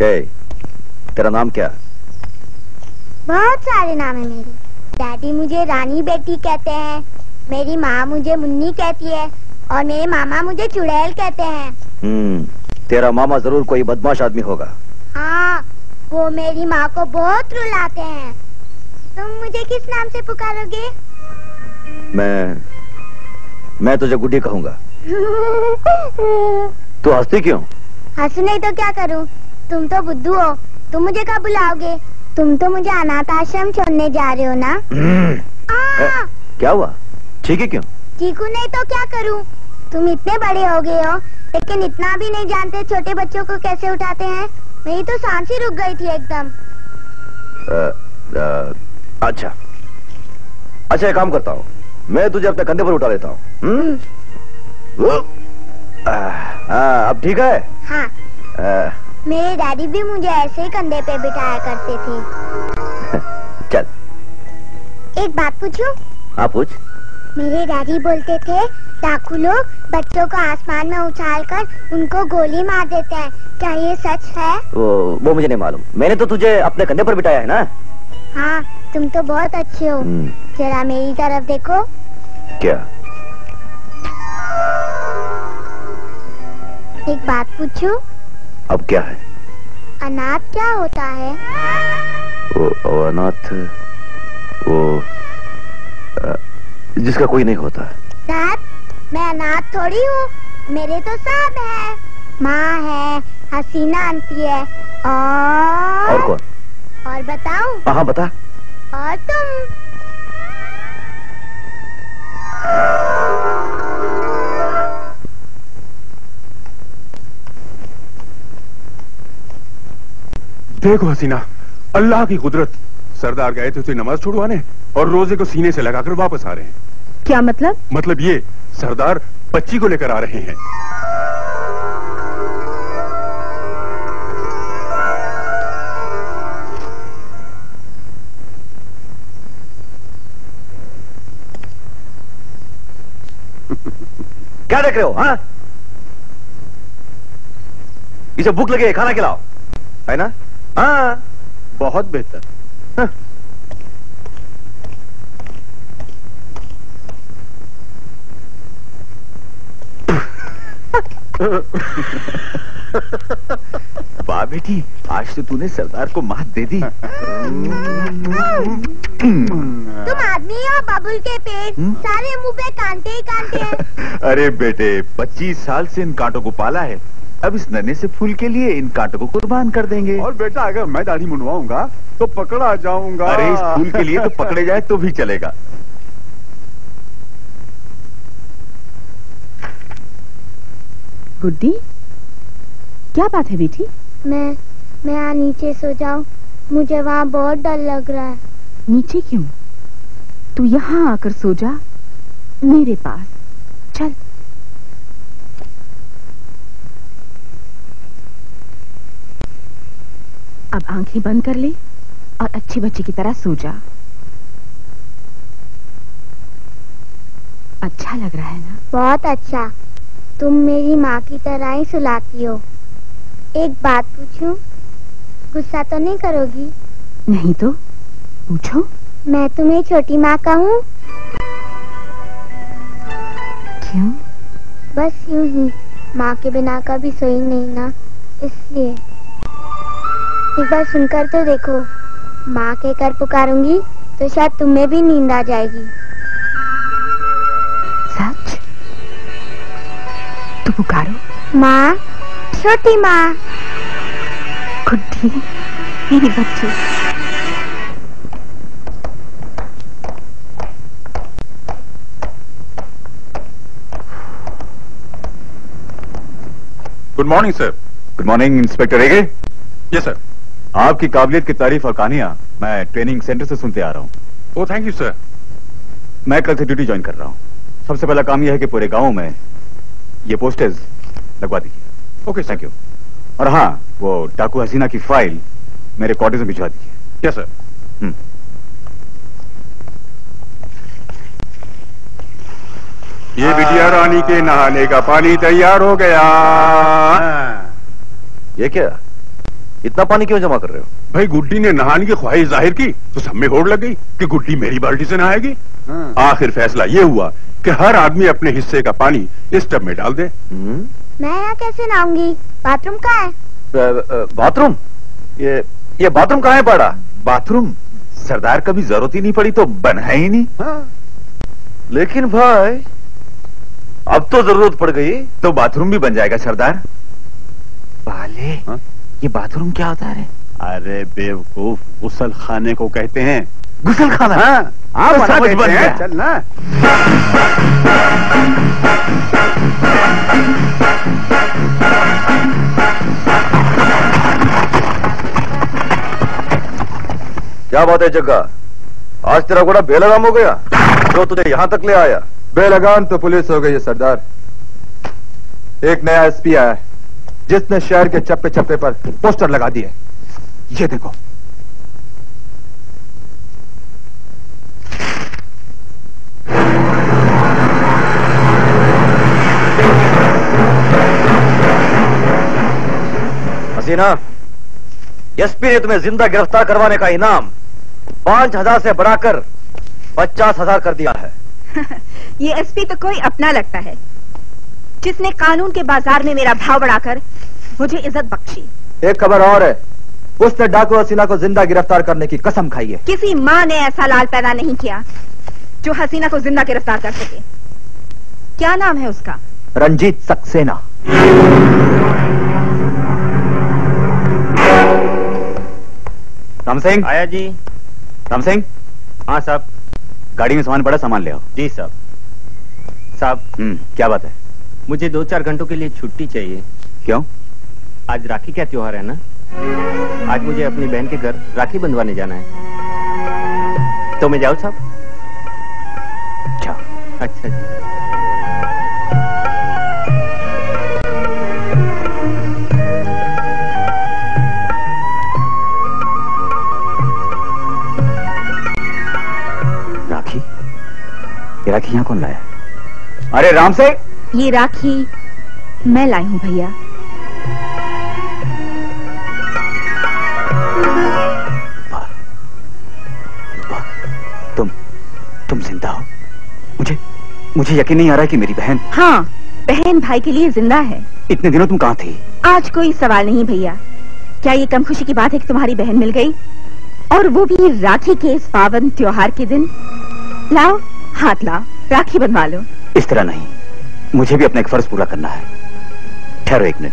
तेरा नाम क्या? बहुत सारे नाम है मेरे। डैडी मुझे रानी बेटी कहते हैं, मेरी माँ मुझे मुन्नी कहती है और मेरे मामा मुझे चुड़ैल कहते हैं। तेरा मामा जरूर कोई बदमाश आदमी होगा। हाँ, वो मेरी माँ को बहुत रुलाते हैं। तुम मुझे किस नाम से पुकारोगे? मैं तुझे गुड्डी कहूँगा। तू हंसती क्यों? हंसू नहीं तो क्या करूँ? तुम तो बुद्धू हो, तुम मुझे कब बुलाओगे? तुम तो मुझे अनाथ आश्रम छोड़ने जा रहे हो ना? क्या हुआ? ठीक है क्यों? चीकू नहीं तो क्या करूं? तुम इतने बड़े हो गए हो लेकिन इतना भी नहीं जानते छोटे बच्चों को कैसे उठाते हैं। मेरी तो सांस ही रुक गई थी एकदम। अच्छा, एक काम करता हूँ, मैं तुझे अपने कंधे पर उठा लेता हूँ। अब ठीक है? हाँ। मेरे डैडी भी मुझे ऐसे ही कंधे पे बिठाया करते थे। चल, एक बात पूछूं? हाँ, पूछ। मेरे डैडी बोलते थे डाकू लोग बच्चों को आसमान में उछालकर उनको गोली मार देते हैं, क्या ये सच है? वो मुझे नहीं मालूम, मैंने तो तुझे अपने कंधे पर बिठाया है ना। हाँ, तुम तो बहुत अच्छे हो। जरा मेरी तरफ देखो। क्या? एक बात पूछूं? अब क्या है? अनाथ क्या होता है? वो अनाथ जिसका कोई नहीं होता। साथ मैं अनाथ थोड़ी हूँ, मेरे तो सब है। माँ है, हसीना आंटी है और कौन? और बताऊँ? हाँ बता। और तुम? देखो हसीना, अल्लाह की कुदरत, सरदार गए थे उसे नमाज छुड़वाने और रोजे को सीने से लगाकर वापस आ रहे हैं। क्या मतलब? मतलब ये, सरदार बच्ची को लेकर आ रहे हैं। क्या देख रहे हो? हाँ, इसे भूख लगे, खाना खिलाओ, है ना? हाँ, बहुत बेहतर। हाँ। वाह बेटी, आज तो तूने सरदार को मात दे दी। तुम आदमी हो, बबुल के पेट सारे मुंह पे कांटे ही कांटे हैं। अरे बेटे, 25 साल से इन कांटों को पाला है, अब इस नन्हे से फूल के लिए इन कांटों को कुर्बान कर देंगे। और बेटा, अगर मैं दाढ़ी मुंडवाऊंगा तो पकड़ा जाऊंगा। अरे इस फूल के लिए तो पकड़े जाए तो भी चलेगा। गुड्डी, क्या बात है बेटी? मैं यहाँ नीचे सो जाऊं, मुझे वहाँ बहुत डर लग रहा है। नीचे क्यों? तू यहाँ आकर सो जा, मेरे पास चल। अब आंखें बंद कर ले और अच्छे बच्चे की तरह सो जा। अच्छा लग रहा है ना? बहुत अच्छा, तुम मेरी माँ की तरह ही सुलाती हो। एक बात पूछूं? गुस्सा तो नहीं करोगी? नहीं तो। पूछो। मैं तुम्हें छोटी माँ कहूँ? क्यों? बस यूं ही, माँ के बिना कभी सोई नहीं ना, इसलिए। एक बार सुनकर तो देखो, माँ के कर पुकारूंगी तो शायद तुम्हें भी नींद आ जाएगी। सच? तू पुकारो। माँ, छोटी माँ। गुड्डी, मेरी बच्ची। Good morning sir. Good morning inspector Hege. Yes sir. आपकी काबिलियत की तारीफ और कहानियां मैं ट्रेनिंग सेंटर से सुनते आ रहा हूँ। Oh thank you sir. मैं कल से ड्यूटी ज्वाइन कर रहा हूँ। सबसे पहला काम यह है कि पूरे गांव में ये पोस्टर्स लगवा दीजिए। Okay thank you. और हाँ, वो डाकू हसीना की फाइल मेरे क्वार्टर्स में भिजवा दीजिए। Yes sir. ये बिटिया रानी के नहाने का पानी तैयार हो गया। ये क्या? इतना पानी क्यों जमा कर रहे हो? भाई गुड्डी ने नहाने की ख्वाहिश जाहिर की तो सब में होड़ लग गई कि गुड्डी मेरी बाल्टी से नहाएगी। हाँ। आखिर फैसला ये हुआ कि हर आदमी अपने हिस्से का पानी इस टब में डाल दे। मैं यहाँ कैसे नहाऊंगी? बाथरूम कहाँ है? बाथरूम? ये बाथरूम कहाँ है? पड़ा बाथरूम सरदार कभी जरूरत ही नहीं पड़ी तो बना ही नहीं। हाँ। लेकिन भाई अब तो जरूरत पड़ गई तो बाथरूम भी बन जाएगा सरदार। बाले हा? ये बाथरूम क्या होता है? अरे बेवकूफ गुसल खाने को कहते हैं। गुसल खाना? हाँ, आप तो समझ बन गया। चल ना। क्या बात है जग्गा, आज तेरा घोड़ा बेलगाम हो गया जो तुझे यहाँ तक ले आया। बेलगाम तो पुलिस हो गई है सरदार। एक नया एसपी आया है जिसने शहर के चप्पे चप्पे पर पोस्टर लगा दिए। ये देखो हसीना, एसपी ने तुम्हें जिंदा गिरफ्तार करवाने का इनाम 5000 से बढ़ाकर 50,000 कर दिया है। ये एसपी तो कोई अपना लगता है जिसने कानून के बाजार में मेरा भाव बढ़ाकर मुझे इज्जत बख्शी। एक खबर और है, उसने डाकू हसीना को जिंदा गिरफ्तार करने की कसम खाई है। किसी माँ ने ऐसा लाल पैदा नहीं किया जो हसीना को जिंदा गिरफ्तार कर सके। क्या नाम है उसका? रंजीत सक्सेना। राम सिंह आया जी। राम सिंह। हाँ साहब। गाड़ी में सामान पड़ा, सामान ले आओ। जी साहब। साहब क्या बात है? मुझे 2-4 घंटों के लिए छुट्टी चाहिए। क्यों? आज राखी का त्योहार है ना, आज मुझे अपनी बहन के घर राखी बंधवाने जाना है तो मैं जाऊँ साहब? अच्छा जी। राखी? ये राखी यहाँ कौन लाया? अरे राम से, ये राखी मैं लाई हूँ भैया। तुम जिंदा हो? मुझे यकीन नहीं आ रहा है कि मेरी बहन। हाँ, बहन भाई के लिए जिंदा है। इतने दिनों तुम कहाँ थी? आज कोई सवाल नहीं भैया, क्या ये कम खुशी की बात है कि तुम्हारी बहन मिल गई, और वो भी राखी के इस पावन त्योहार के दिन। लाओ हाथ लाओ, राखी बनवा लो। इस तरह नहीं, मुझे भी अपना एक फर्ज पूरा करना है। ठहरो एक मिनट।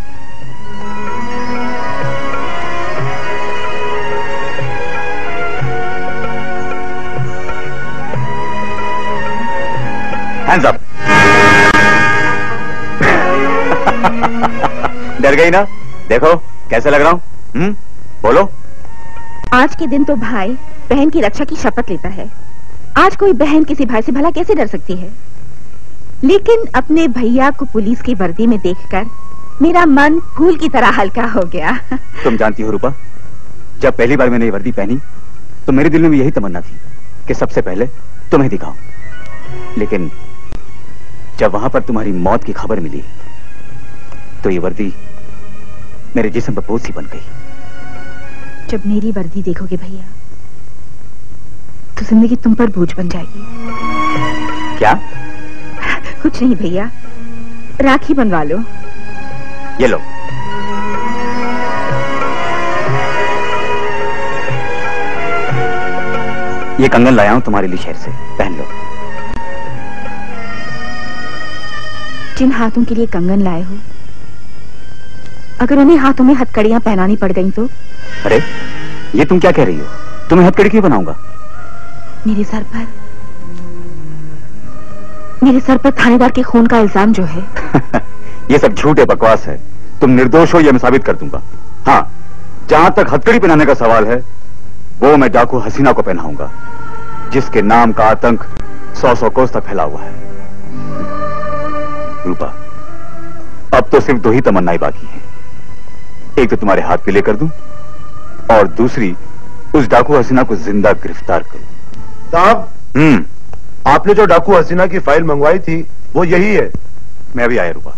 Hands up. डर गई ना? देखो कैसे लग रहा हूँ। बोलो। आज के दिन तो भाई बहन की रक्षा की शपथ लेता है। आज कोई बहन किसी भाई से भला कैसे डर सकती है? लेकिन अपने भैया को पुलिस की वर्दी में देखकर मेरा मन फूल की तरह हल्का हो गया। तुम जानती हो रूपा, जब पहली बार मैंने ये वर्दी पहनी तो मेरे दिल में यही तमन्ना थी कि सबसे पहले तुम्हें दिखाऊं। लेकिन जब वहां पर तुम्हारी मौत की खबर मिली तो ये वर्दी मेरे जिस्म पर बोझ सी बन गई। जब मेरी वर्दी देखोगे भैया तो जिंदगी तुम पर बोझ बन जाएगी। क्या? कुछ नहीं भैया, राखी बनवा लो। ये लो। ये कंगन लाया हूं तुम्हारे लिए शहर से, पहन लो। जिन हाथों के लिए कंगन लाए हो, अगर उन्हीं हाथों में हथकड़ियां पहनानी पड़ गईं तो? अरे ये तुम क्या कह रही हो? तुम्हें हथकड़ी क्यों बनाऊंगा? मेरे सर पर थानेदार के खून का इल्जाम जो है। ये सब झूठे बकवास है, तुम निर्दोष हो यह मैं साबित कर दूंगा। हाँ, जहां तक हथकड़ी पहनाने का सवाल है वो मैं डाकू हसीना को पहनाऊंगा जिसके नाम का आतंक 100 कोस तक फैला हुआ है। रूपा, अब तो सिर्फ 2 ही तमन्नाएं बाकी हैं। एक तो तुम्हारे हाथ पीले कर दूं और दूसरी उस डाकू हसीना को जिंदा गिरफ्तार करूं। साहब आपने जो डाकू हसीना की फाइल मंगवाई थी वो यही है। मैं अभी आया रूपा।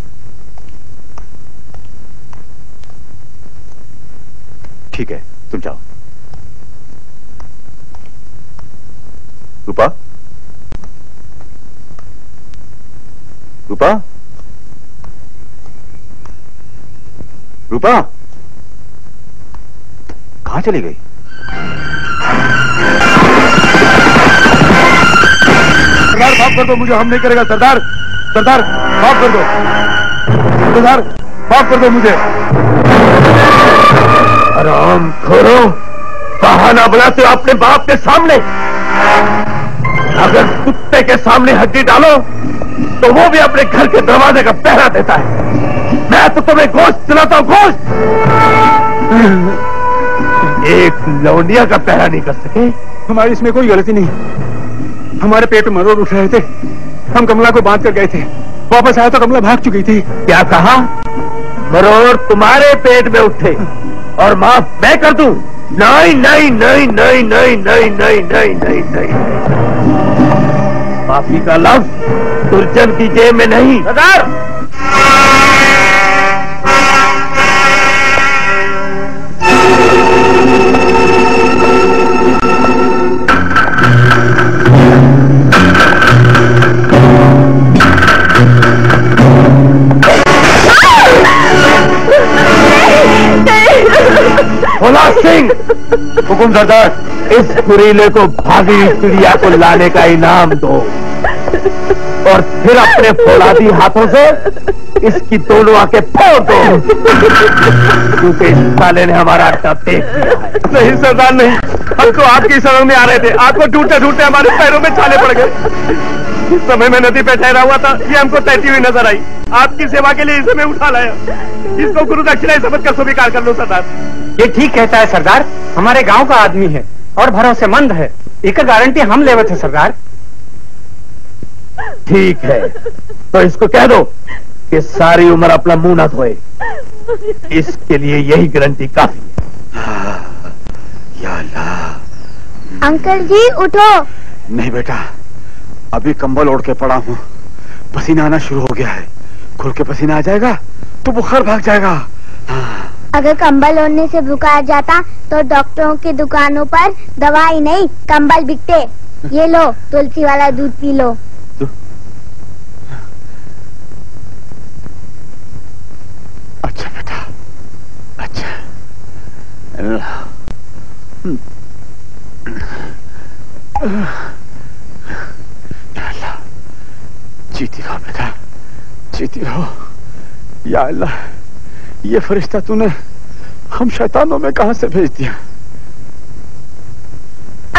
ठीक है, तुम जाओ। रूपा, रूपा, रूपा, कहां चली गई? सरदार माफ कर दो मुझे, हम नहीं करेगा। सरदार, सरदार माफ कर दो, सरदार माफ कर दो मुझे। आराम खोरो, बहाना बनाते हो अपने बाप के सामने। अगर कुत्ते के सामने हड्डी डालो तो वो भी अपने घर के दरवाजे का पहरा देता है। मैं तो तुम्हें गोश्त खिलाता हूं, गोश्त। एक लौंडिया का पहरा नहीं कर सके। हमारी इसमें कोई गलती नहीं, हमारे पेट में मरोड़ उठ रहे थे। हम कमला को बांध कर गए थे, वापस आया तो कमला भाग चुकी थी। क्या कहा? मरोड़ तुम्हारे पेट में उठे और माफ मैं कर दूं? नहीं नहीं नहीं नहीं नहीं नहीं नहीं नहीं नहीं नहीं। माफी का लफ्ज दुर्जन की जेब में नहीं। सरदार, सिंह हुकुम सरदार, इस कुरीले को भागी चिड़िया को लाने का इनाम दो और फिर अपने फौलादी हाथों से इसकी दोनों आंखें फोड़ दो, क्योंकि इस साले ने हमारा आटा देख लिया है। नहीं सरदार नहीं, हम तो आपकी शरण में आ रहे थे, आपको ढूंढते ढूंढते हमारे पैरों में छाले पड़ गए। इस समय में नदी पे ठहरा हुआ था, ये हमको तैरती हुई नजर आई, आपकी सेवा के लिए इसे मैं उठा लाया। इसको गुरु दक्षिणा समझ कर स्वीकार कर लो सरदार। ये ठीक कहता है सरदार, हमारे गांव का आदमी है और भरोसेमंद है, एक गारंटी हम लेवे थे सरदार। ठीक है, तो इसको कह दो कि सारी उम्र अपना मुंह न धोए, इसके लिए यही गारंटी काफी है। या अल्लाह। अंकल जी उठो। नहीं बेटा, अभी कंबल ओढ़ के पड़ा हूँ, पसीना आना शुरू हो गया है। खुल के पसीना आ जाएगा तो बुखार भाग जाएगा। हाँ। अगर कंबल ओढ़ने से बुखार जाता तो डॉक्टरों की दुकानों पर दवाई नहीं कंबल बिकते। ये लो तुलसी वाला दूध पी लो। अच्छा बेटा, अच्छा जीती रहो बेटा, जीती रहो। या अल्लाह, ये फरिश्ता तूने हम शैतानों में कहां से भेज दिया।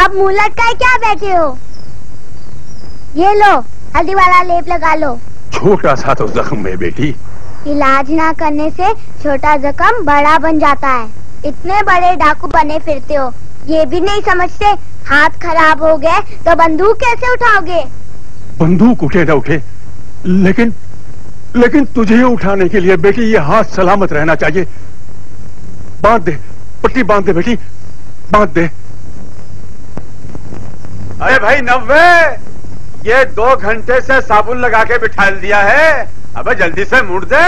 अब मुंह लटकाए क्या बैठे हो? ये लो हल्दी वाला लेप लगा लो। छोटा सा तो जख्म है बेटी, इलाज ना करने से छोटा जख्म बड़ा बन जाता है। इतने बड़े डाकू बने फिरते हो, ये भी नहीं समझते हाथ खराब हो गए तो बंदूक कैसे उठाओगे। बंदूक उठे ना उठे, लेकिन तुझे उठाने के लिए बेटी ये हाथ सलामत रहना चाहिए। बांध दे, पट्टी बांध दे बेटी, बांध दे। अरे भाई नव्वे, ये 2 घंटे से साबुन लगा के बिठा दिया है, अबे जल्दी से मुड़ दे।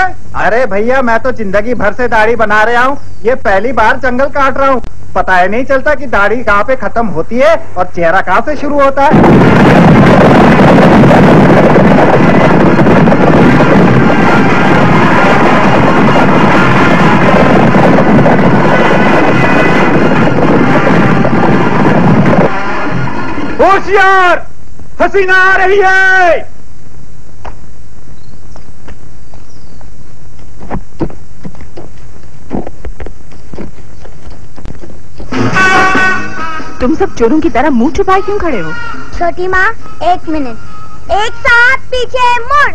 अरे भैया मैं तो जिंदगी भर से दाढ़ी बना रहा हूँ, ये पहली बार जंगल काट रहा हूँ, पता ही नहीं चलता कि दाढ़ी कहाँ पे खत्म होती है और चेहरा कहाँ से शुरू होता है। होशियार, हसीना आ रही है। तुम सब चोरों की तरह मुंह छुपाए क्यों खड़े हो? छोटी माँ 1 मिनट, एक साथ पीछे मुड़।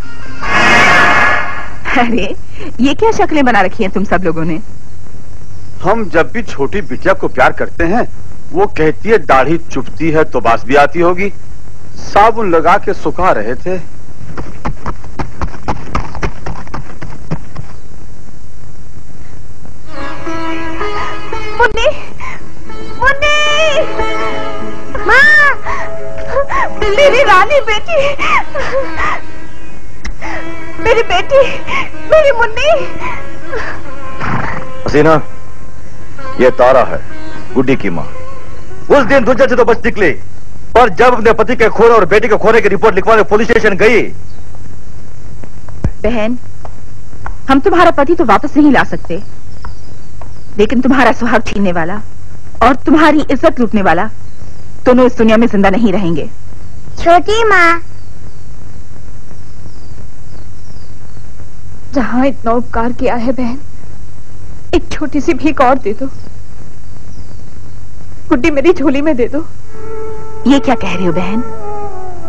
अरे ये क्या शक्लें बना रखी हैं तुम सब लोगों ने? हम जब भी छोटी बिटिया को प्यार करते हैं वो कहती है दाढ़ी चुभती है तो बास भी आती होगी, साबुन लगा के सुखा रहे थे। मुन्नी, मुन्नी, माँ, मेरी रानी बेटी, मेरी बेटी, मेरी मुन्नी। हसीना, ये तारा है गुड्डी की माँ। उस दिन दुर्जन से तो बच निकली, पर जब अपने पति के खोने और बेटी के खोने की रिपोर्ट लिखवाने पुलिस स्टेशन गई। बहन, हम तुम्हारा पति तो वापस नहीं ला सकते, लेकिन तुम्हारा सुहाग छीनने वाला और तुम्हारी इज्जत लूटने वाला दोनों इस दुनिया में जिंदा नहीं रहेंगे। छोटी माँ, जहाँ इतना उपकार किया है बहन, एक छोटी सी भीख और दे दो। गुड्डी मेरी झोली में दे दो। ये क्या कह रही हो बहन?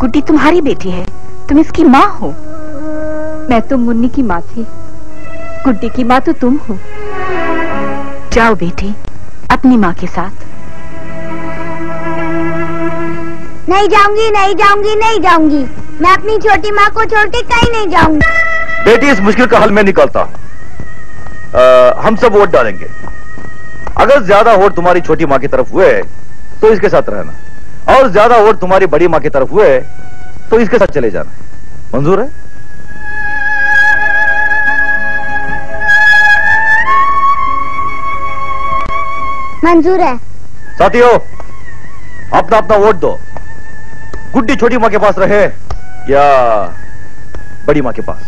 गुड्डी तुम्हारी बेटी है, तुम इसकी माँ हो। मैं तो मुन्नी की माँ थी, गुड्डी की माँ तो तुम हो। जाओ बेटी, अपनी माँ के साथ। नहीं जाऊंगी, नहीं जाऊंगी, नहीं जाऊंगी। मैं अपनी छोटी माँ को छोड़ के कहीं नहीं जाऊंगी। बेटी, इस मुश्किल का हल मैं निकालता हूँ। हम सब वोट डालेंगे। अगर ज्यादा वोट तुम्हारी छोटी माँ की तरफ हुए तो इसके साथ रहना, और ज्यादा वोट तुम्हारी बड़ी माँ की तरफ हुए तो इसके साथ चले जाना। मंजूर है? मंजूर है। साथियों, अपना अपना वोट दो। गुड्डी छोटी माँ के पास रहे या बड़ी माँ के पास।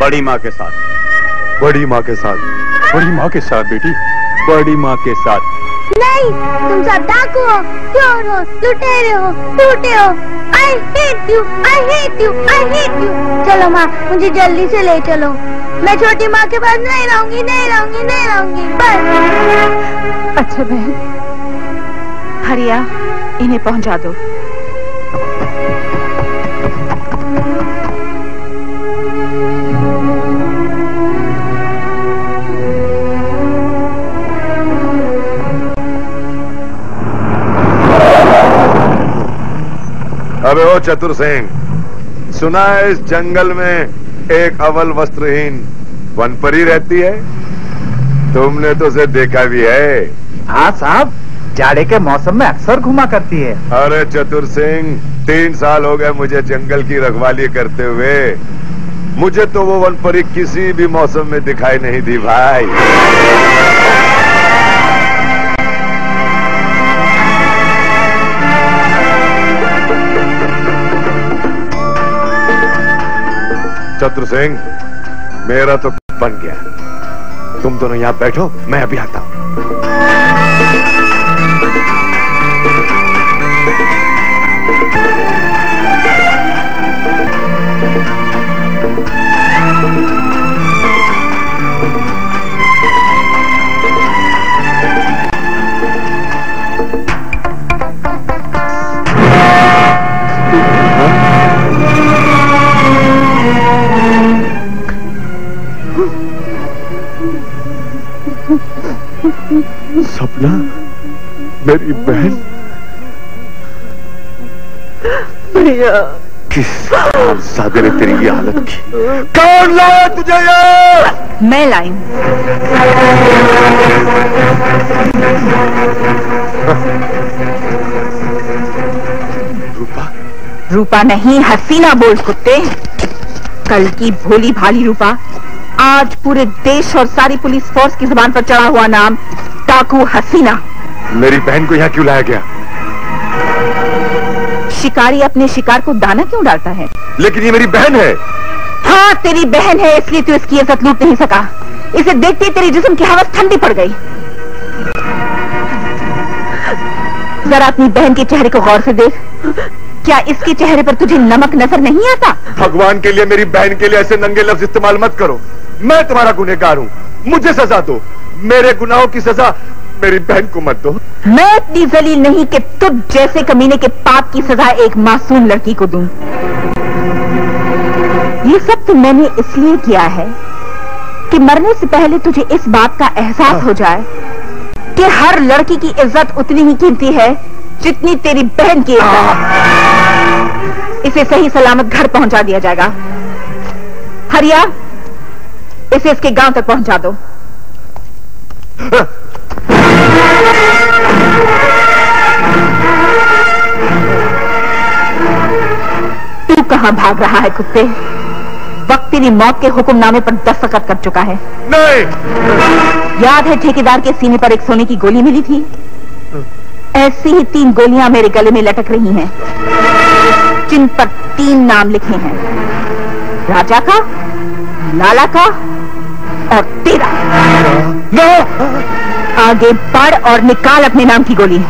बड़ी माँ के साथ, बड़ी माँ के साथ, बड़ी माँ के साथ। बेटी, बड़ी माँ के साथ। नहीं, तुम सब डाकू हो, चोर हो, लुटेरे हो, टूटे हो। I hate you, I hate you, I hate you। चलो माँ, मुझे जल्दी से ले चलो। मैं छोटी माँ के पास नहीं रहूंगी, नहीं रहूंगी, नहीं रहूंगी। बस। अच्छा बहन, हरिया इन्हें पहुँचा दो। अबे ओ चतुर सिंह, सुना है इस जंगल में एक अवल वस्त्रहीन वनपरी रहती है? तुमने तो उसे देखा भी है। हाँ साहब, जाड़े के मौसम में अक्सर घुमा करती है। अरे चतुर सिंह, 3 साल हो गए मुझे जंगल की रखवाली करते हुए। मुझे तो वो वनपरी किसी भी मौसम में दिखाई नहीं दी भाई। चतुर सिंह, मेरा तो बन गया। तुम दोनों यहाँ बैठो, मैं अभी आता हूँ। सपना, मेरी बहन। भैया, किस सागर ने तेरी ये हालत की? कौन लाया तुझे यार? मैं लाई हूँ। रूपा? रूपा नहीं, हसीना बोल कुत्ते। कल की भोली भाली रूपा, आज पूरे देश और सारी पुलिस फोर्स की जुबान पर चढ़ा हुआ नाम डाकू हसीना। मेरी बहन को यहाँ क्यों लाया गया? शिकारी अपने शिकार को दाना क्यों डालता है? लेकिन ये मेरी बहन है। हाँ, तेरी बहन है, इसलिए तू इसकी इज्जत लूट नहीं सका। इसे देखते ही तेरी जिस्म की हवस ठंडी पड़ गई। जरा अपनी बहन के चेहरे को गौर से देख, क्या इसके चेहरे पर तुझे नमक नजर नहीं आता? भगवान के लिए मेरी बहन के लिए ऐसे नंगे लफ्ज इस्तेमाल मत करो। मैं तुम्हारा गुनहगार हूँ, मुझे सजा दो। मेरे गुनाहों की सजा मेरी बहन को मत दो। मैं इतनी जलील नहीं कि तुझ जैसे कमीने के पाप की सजा एक मासूम लड़की को दूं। ये सब तो मैंने इसलिए किया है कि मरने से पहले तुझे इस बात का एहसास हो जाए कि हर लड़की की इज्जत उतनी ही कीमती है जितनी तेरी बहन की इज्जत। इसे सही सलामत घर पहुंचा दिया जाएगा। हरिया, इसे इसके गांव तक पहुंचा दो। तू कहां भाग रहा है कुत्ते? वक्त तेरी मौत के हुक्मनामे पर दस्तखत कर चुका है। नहीं। याद है ठेकेदार के सीने पर एक सोने की गोली मिली थी, ऐसी ही 3 गोलियां मेरे गले में लटक रही हैं, जिन पर 3 नाम लिखे हैं, राजा का, लाला का और तेरा। आगे बढ़ और निकाल अपने नाम की गोली।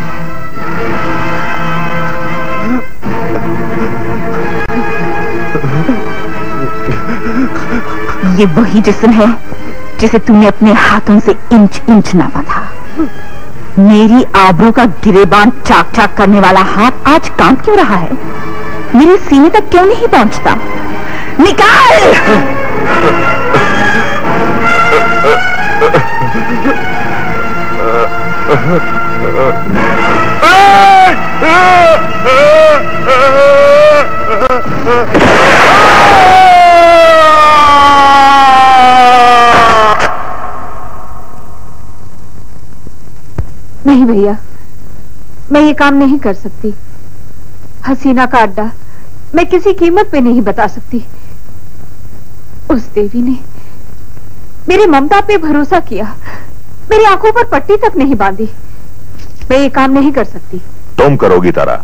ये वही जिस्म है जिसे तूने अपने हाथों से इंच इंच नापा था। मेरी आबरू का गिरेबान चाक चाक करने वाला हाथ आज काम क्यों रहा है? मेरे सीने तक क्यों नहीं पहुंचता? निकाल! नहीं भैया, मैं ये काम नहीं कर सकती। हसीना का अड्डा मैं किसी कीमत पे नहीं बता सकती। उस देवी ने मेरी ममता पे भरोसा किया, मेरी आंखों पर पट्टी तक नहीं बांधी। मैं ये काम नहीं कर सकती। तुम करोगी तारा,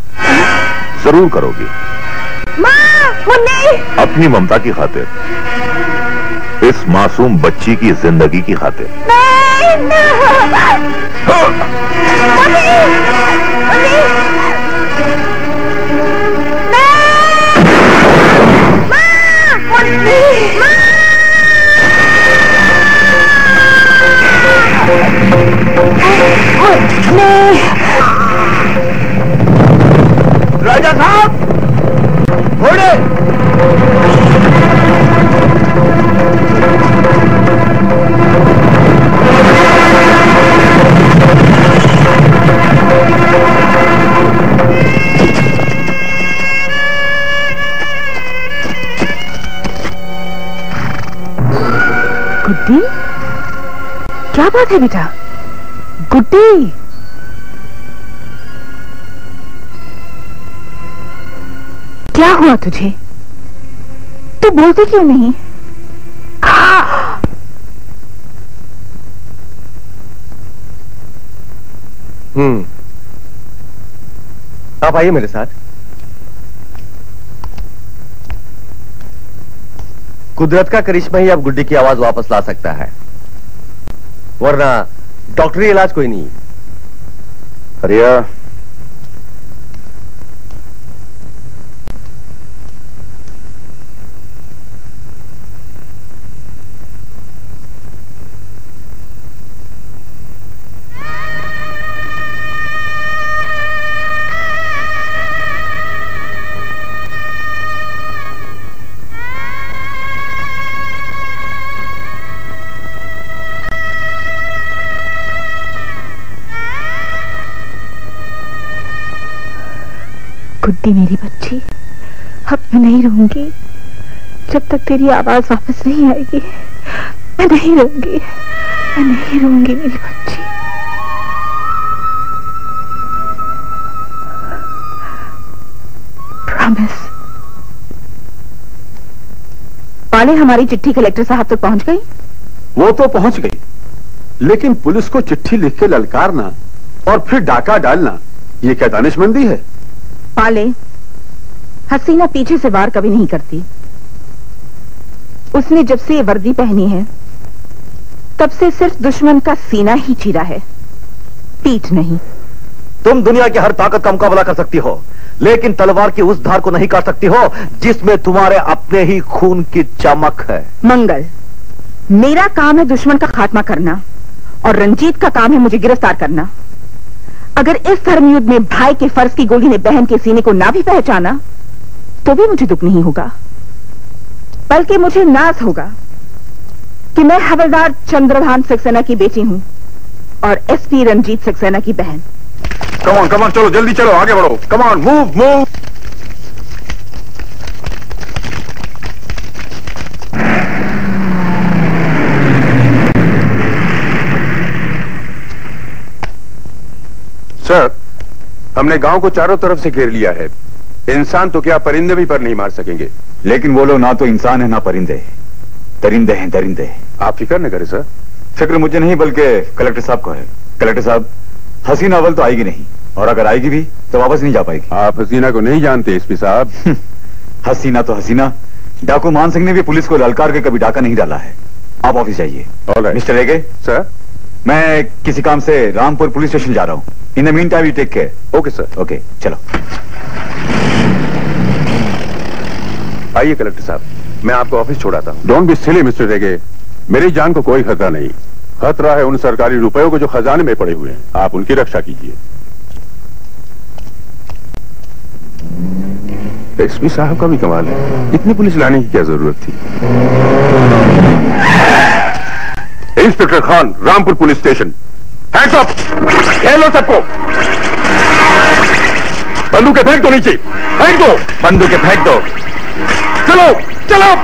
जरूर करोगी। माँ, मुन्नी! अपनी ममता की खातिर, इस मासूम बच्ची की जिंदगी की खातिर। नहीं, नहीं। राजा साहब, घोड़े! गुड्डी, क्या बात है बेटा? गुड्डी, क्या हुआ तुझे? तू बोलती क्यों नहीं? आप आइए मेरे साथ। कुदरत का करिश्मा ही अब गुड्डी की आवाज वापस ला सकता है, वरना डॉक्टरी इलाज कोई नहीं। अरे गुड्डी मेरी बच्ची, अब मैं नहीं रहूंगी। जब तक तेरी आवाज वापस नहीं आएगी मैं नहीं रहूंगी, मैं नहीं रहूंगी मेरी बच्ची। प्रॉमिस। पाले, हमारी चिट्ठी कलेक्टर साहब तक पहुंच गई? वो तो पहुंच गई, लेकिन पुलिस को चिट्ठी लिख के ललकारना और फिर डाका डालना, ये क्या दानिशमंदी है? पाले, हसीना पीछे से वार कभी नहीं करती। उसने जब से ये वर्दी पहनी है तब से सिर्फ दुश्मन का सीना ही चीरा है, पीठ नहीं। तुम दुनिया की हर ताकत का मुकाबला कर सकती हो, लेकिन तलवार की उस धार को नहीं काट सकती हो जिसमें तुम्हारे अपने ही खून की चमक है। मंगल, मेरा काम है दुश्मन का खात्मा करना और रंजीत का काम है मुझे गिरफ्तार करना। अगर इस धर्मयुद्ध में भाई के फर्ज की गोली ने बहन के सीने को ना भी पहचाना तो भी मुझे दुख नहीं होगा, बल्कि मुझे नाज होगा कि मैं हवलदार चंद्रभान सक्सेना की बेटी हूं और एसपी रंजीत सक्सेना की बहन। कम ऑन, कम ऑन, चलो जल्दी चलो, आगे बढ़ो। Come on, move move. Sir, हमने गांव को चारों तरफ से घेर लिया है। इंसान तो क्या परिंदे भी पर नहीं मार सकेंगे। लेकिन वो लोग ना तो इंसान है ना परिंदे, दरिंदे हैं दरिंदे। आप फिक्र न करें सर। फिक्र मुझे नहीं बल्कि कलेक्टर साहब को है। कलेक्टर साहब, हसीना अव्वल तो आएगी नहीं, और अगर आएगी भी तो वापस नहीं जा पाएगी। आप हसीना को नहीं जानते एसपी साहब। हसीना तो हसीना, डाकू मान सिंह ने भी पुलिस को ललकार के कभी डाका नहीं डाला है। आप ऑफिस जाइए। ऑलराइट मिस्टर रेगे। सर, मैं किसी काम से रामपुर पुलिस स्टेशन जा रहा हूँ। In the meantime you take care. Okay sir. Okay, चलो। आइए कलेक्टर साहब, मैं आपको ऑफिस छोड़ाता हूँ। Don't be silly mister Rege, मेरी जान को कोई खतरा नहीं। खतरा है उन सरकारी रुपयों को जो खजाने में पड़े हुए हैं। आप उनकी रक्षा कीजिए। एसपी साहब का भी कमाल है, इतनी पुलिस लाने की क्या जरूरत थी। Inspector Khan, Rampur police station. Hands up, खेलो सबको। बंदूकें फेंक दो नीचे, फेंक दो बंदूकें, फेंक दो। चलो चलो।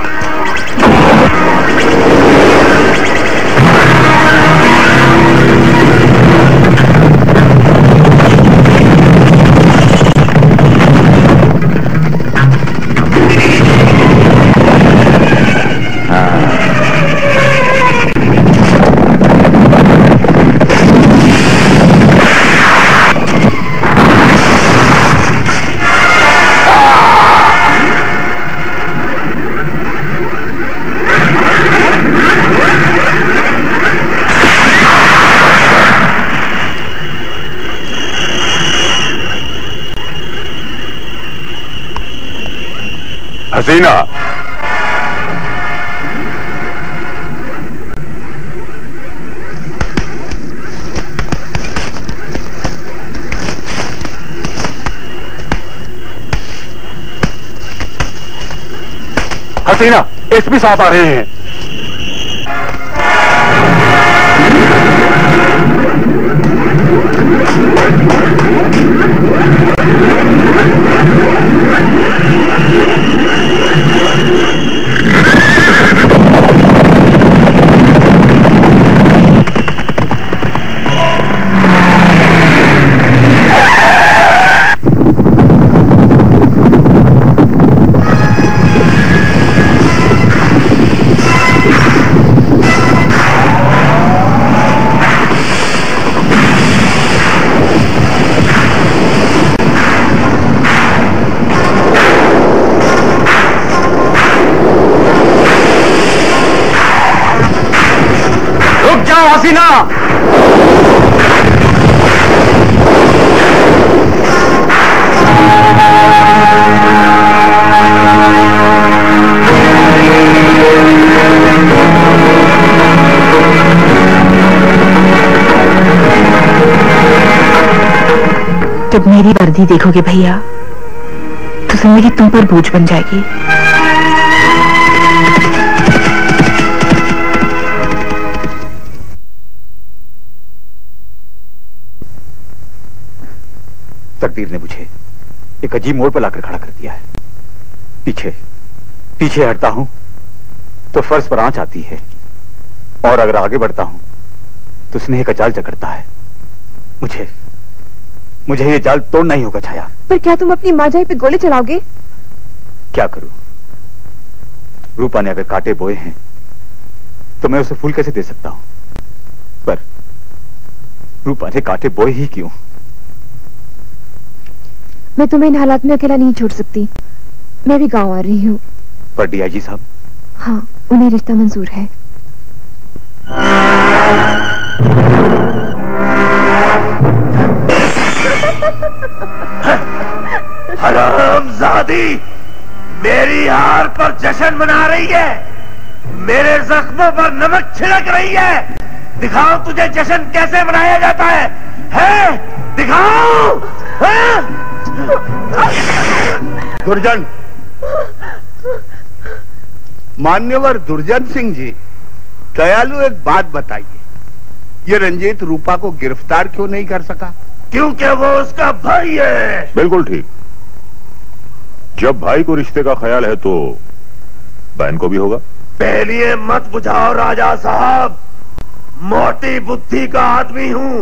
हसीना, हसीना, एसपी साहब आ रहे हैं। जब मेरी वर्दी देखोगे भैया तो समझिए तुम पर बोझ बन जाएगी। तकदीर ने मुझे एक अजीब मोड़ पर लाकर खड़ा कर दिया है। पीछे पीछे हटता हूं तो फर्श पर आंच आती है, और अगर आगे बढ़ता हूं तो स्नेह का जाल जकड़ता है। मुझे मुझे ये जाल तोड़ना ही होगा छाया। पर क्या तुम अपनी मांझाई पे गोले चलाओगे? क्या करूं, रूपा ने अगर कांटे बोए हैं तो मैं उसे फूल कैसे दे सकता हूं। पर रूपा ने कांटे बोए ही क्यों? मैं तुम्हें इन हालात में अकेला नहीं छोड़ सकती। मैं भी गांव आ रही हूँ। पर डीआईजी साहब? हाँ, उन्हें रिश्ता मंजूर है। हरामजादी मेरी हार पर जश्न मना रही है, मेरे जख्मों पर नमक छिड़क रही है। दिखाओ तुझे जश्न कैसे मनाया जाता है, है? दिखाओ है? दुर्जन, मान्यवर दुर्जन सिंह जी, दयालु एक बात बताइए, ये रंजीत रूपा को गिरफ्तार क्यों नहीं कर सका? क्योंकि वो उसका भाई है। बिल्कुल ठीक। जब भाई को रिश्ते का ख्याल है तो बहन को भी होगा। पहले ये मत बुझाओ राजा साहब, मोटी बुद्धि का आदमी हूँ,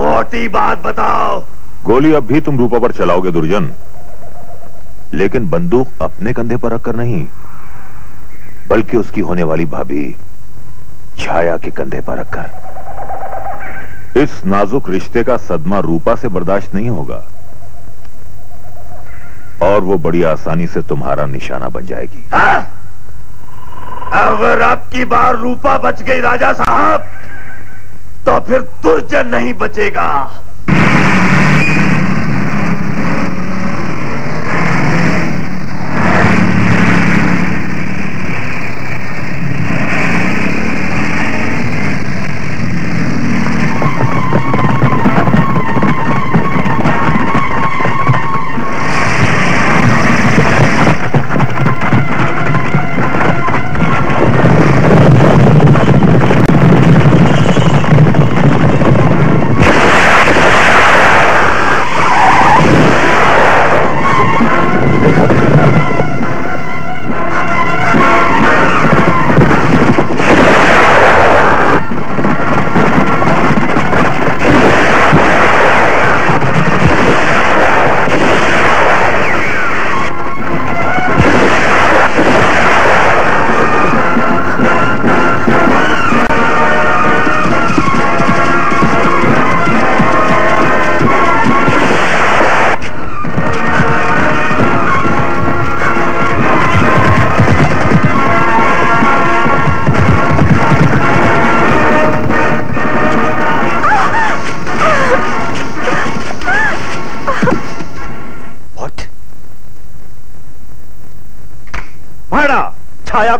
मोटी बात बताओ। गोली अब भी तुम रूपा पर चलाओगे दुर्जन? लेकिन बंदूक अपने कंधे पर रखकर नहीं, बल्कि उसकी होने वाली भाभी छाया के कंधे पर रखकर। इस नाजुक रिश्ते का सदमा रूपा से बर्दाश्त नहीं होगा और वो बड़ी आसानी से तुम्हारा निशाना बन जाएगी। हाँ? अगर आपकी बार रूपा बच गई राजा साहब तो फिर दुर्जन नहीं बचेगा।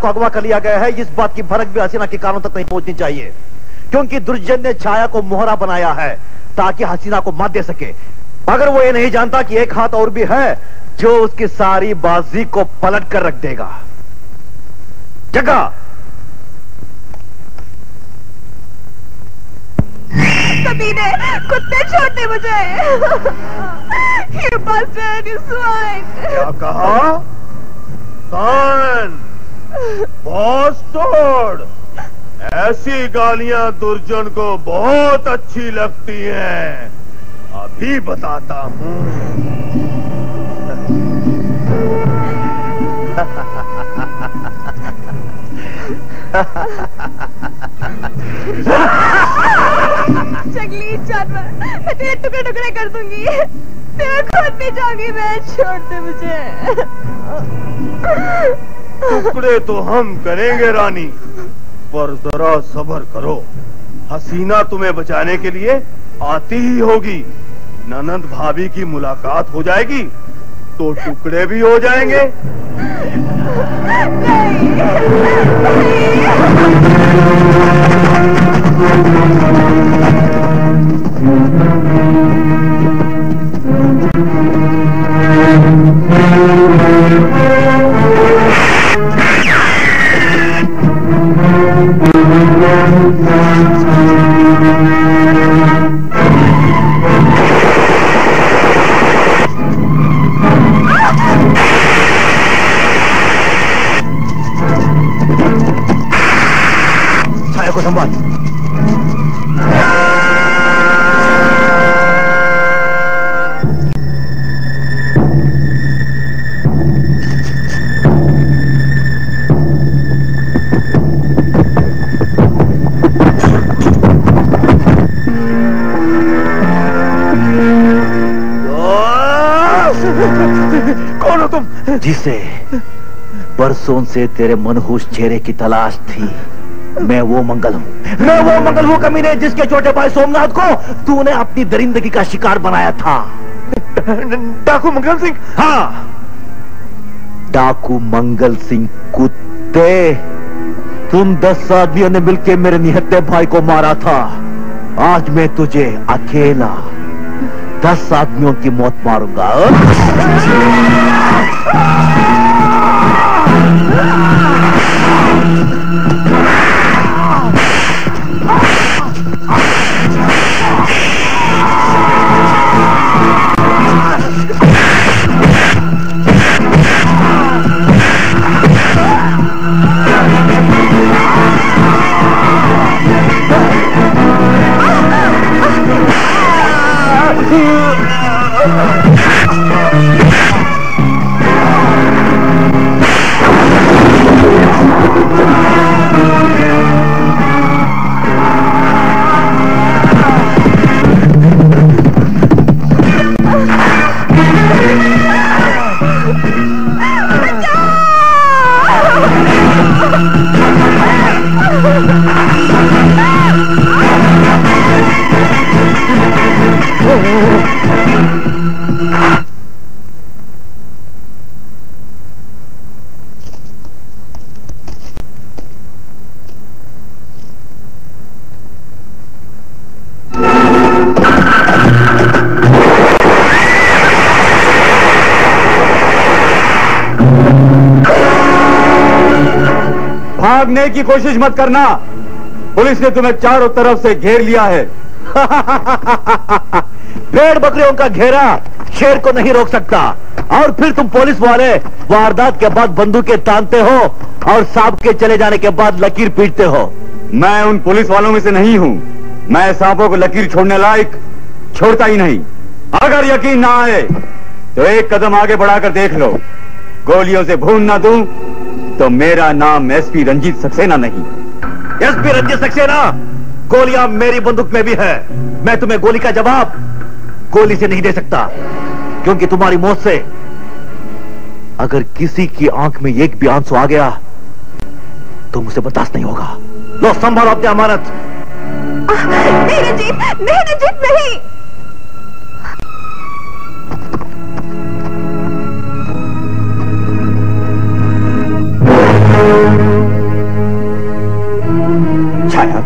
को अगवा कर लिया गया है, इस बात की भनक भी हसीना के कानों तक नहीं पहुंचनी चाहिए, क्योंकि दुर्जन ने छाया को मोहरा बनाया है ताकि हसीना को मात दे सके। मगर वो ये नहीं जानता कि एक हाथ और भी है जो उसकी सारी बाजी को पलट कर रख देगा। जगह कभी ने कुत्ते छोड़ने मुझे बॉस तोड़। ऐसी गालियां दुर्जन को बहुत अच्छी लगती हैं, अभी बताता हूँ। जंगली जानवर, मैं तेरे टुकड़े टुकड़े कर दूंगी, तेरे खुद नहीं जाऊंगी मैं, छोड़ दे मुझे। टुकड़े तो हम करेंगे रानी, पर जरा सब्र करो, हसीना तुम्हें बचाने के लिए आती ही होगी। ननंद भाभी की मुलाकात हो जाएगी तो टुकड़े भी हो जाएंगे। नहीं, नहीं। छाया को संभाल। जिसे परसों से तेरे मनहूस चेहरे की तलाश थी, मैं वो मंगल हूँ। मैं वो मंगल हूँ कमीने, जिसके छोटे भाई सोमनाथ को तूने अपनी दरिंदगी का शिकार बनाया था। डाकू मंगल सिंह। हाँ, डाकू मंगल सिंह कुत्ते, तुम 10 आदमियों ने मिलकर मेरे निहत्थे भाई को मारा था। आज मैं तुझे अकेला 10 आदमियों की मौत मारूंगा। भागने की कोशिश मत करना, पुलिस ने तुम्हें चारों तरफ से घेर लिया है। भेड़ बकरियों का घेरा शेर को नहीं रोक सकता। और फिर तुम पुलिस वाले वारदात के बाद बंदूकें तानते हो और सांप के चले जाने के बाद लकीर पीटते हो। मैं उन पुलिस वालों में से नहीं हूँ, मैं सांपों को लकीर छोड़ने लायक छोड़ता ही नहीं। अगर यकीन ना आए तो एक कदम आगे बढ़ाकर देख लो, गोलियों से भून ना दूं तो मेरा नाम एसपी रंजीत सक्सेना नहीं। एसपी रंजीत सक्सेना, गोलियां मेरी बंदूक में भी है। मैं तुम्हें गोली का जवाब गोली से नहीं दे सकता, क्योंकि तुम्हारी मौत से अगर किसी की आंख में एक भी आंसू आ गया तो मुझे बर्दाश्त नहीं होगा। लो संभालो अपनी अमानत। नहीं रंजीत, नहीं रंजीत, नहीं। छाया,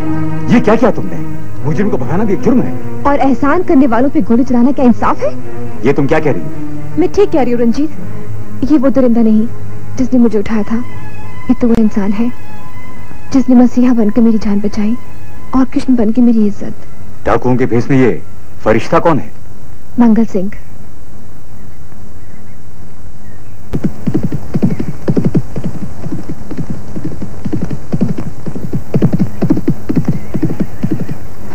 ये क्या किया तुमने? मुजरिम को भगाना भी एक जुर्म है और एहसान करने वालों पे गोली चलाना क्या इंसाफ है? ये तुम क्या कह रही हो? मैं ठीक कह रही हूँ रंजीत। ये वो दरिंदा नहीं जिसने मुझे उठाया था, ये तो वो इंसान है जिसने मसीहा बनकर मेरी जान बचाई और कृष्ण बनकर मेरी इज्जत। डाकुओं के भेष में ये फरिश्ता कौन है? मंगल सिंह।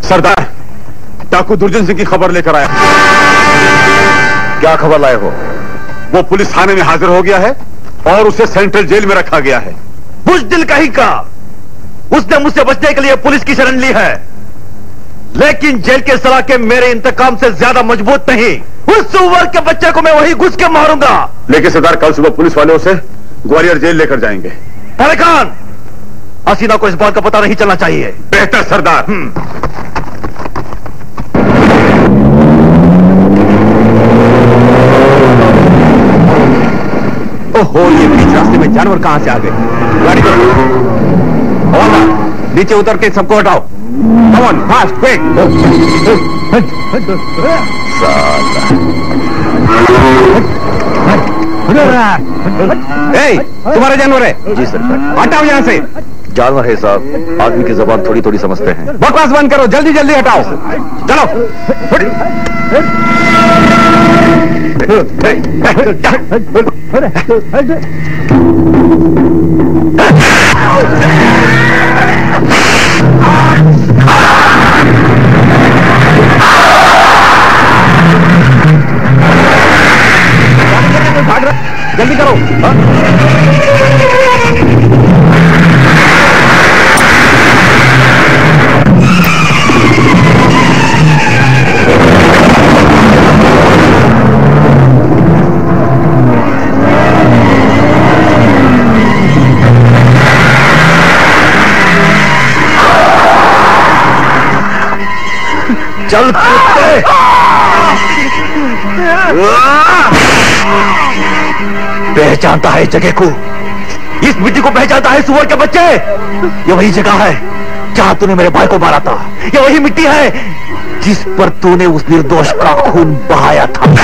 सरदार, डाकू दुर्जन सिंह की खबर लेकर आया। क्या खबर लाए हो? वो पुलिस थाने में हाजिर हो गया है और उसे सेंट्रल जेल में रखा गया है। बुज़दिल कहीं का, उसने मुझसे बचने के लिए पुलिस की शरण ली है, लेकिन जेल के सलाखे मेरे इंतकाम से ज्यादा मजबूत नहीं। उस सुअर के बच्चे को मैं वहीं घुस के मारूंगा। लेकिन सरदार, कल सुबह पुलिस वाले उसे ग्वालियर जेल लेकर जाएंगे। खान, हसीना को इस बात का पता नहीं चलना चाहिए। बेहतर सरदार। ओहो, ये बीच रास्ते में जानवर कहां से आ गए? गाड़ी चलो, नीचे उतर के सबको हटाओ। Come on, fast, quick. तुम्हारा जानवर है? जी सर। हटाओ यहाँ से। जानवर है साहब, आदमी की जबान थोड़ी थोड़ी समझते हैं। बकवास बंद करो, जल्दी जल्दी हटाओ। चलो। जल्दी करो। चल पहचानता है जगह को, इस मिट्टी को पहचानता है सुअर के बच्चे। ये वही जगह है जहां तूने मेरे भाई को मारा था। ये वही मिट्टी है जिस पर तूने उस निर्दोष का खून बहाया था।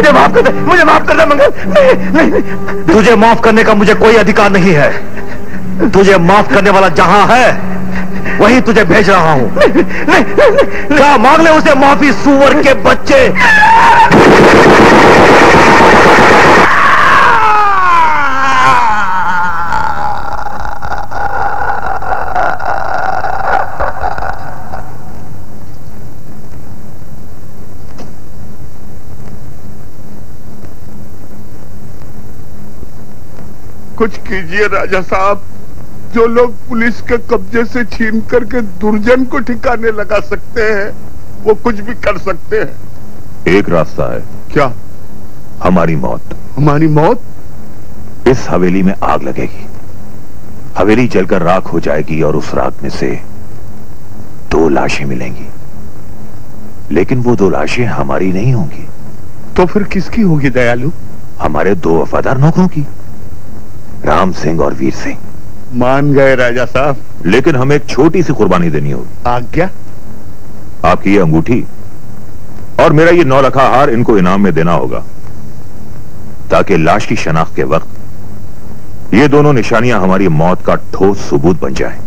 मुझे माफ कर दे, मुझे माफ कर दे मंगल। नहीं, नहीं। तुझे माफ करने का मुझे कोई अधिकार नहीं है। तुझे माफ करने वाला जहां है वही तुझे भेज रहा हूं। नहीं, नहीं, नहीं, नहीं। क्या मांग ले उसे माफी, सुअर के बच्चे। कुछ कीजिए राजा साहब, जो लोग पुलिस के कब्जे से छीन करके दुर्जन को ठिकाने लगा सकते हैं वो कुछ भी कर सकते हैं। एक रास्ता है। क्या? हमारी मौत। हमारी मौत? इस हवेली में आग लगेगी, हवेली जलकर राख हो जाएगी और उस राख में से 2 लाशें मिलेंगी। लेकिन वो दो लाशें हमारी नहीं होंगी। तो फिर किसकी होगी दयालु? हमारे दो वफादार नौकरों की, राम सिंह और वीर सिंह। मान गए राजा साहब, लेकिन हमें एक छोटी सी कुर्बानी देनी होगी। आज्ञा। आपकी ये अंगूठी और मेरा ये 9 लाख हार इनको इनाम में देना होगा, ताकि लाश की शनाख्त के वक्त ये दोनों निशानियां हमारी मौत का ठोस सबूत बन जाएं।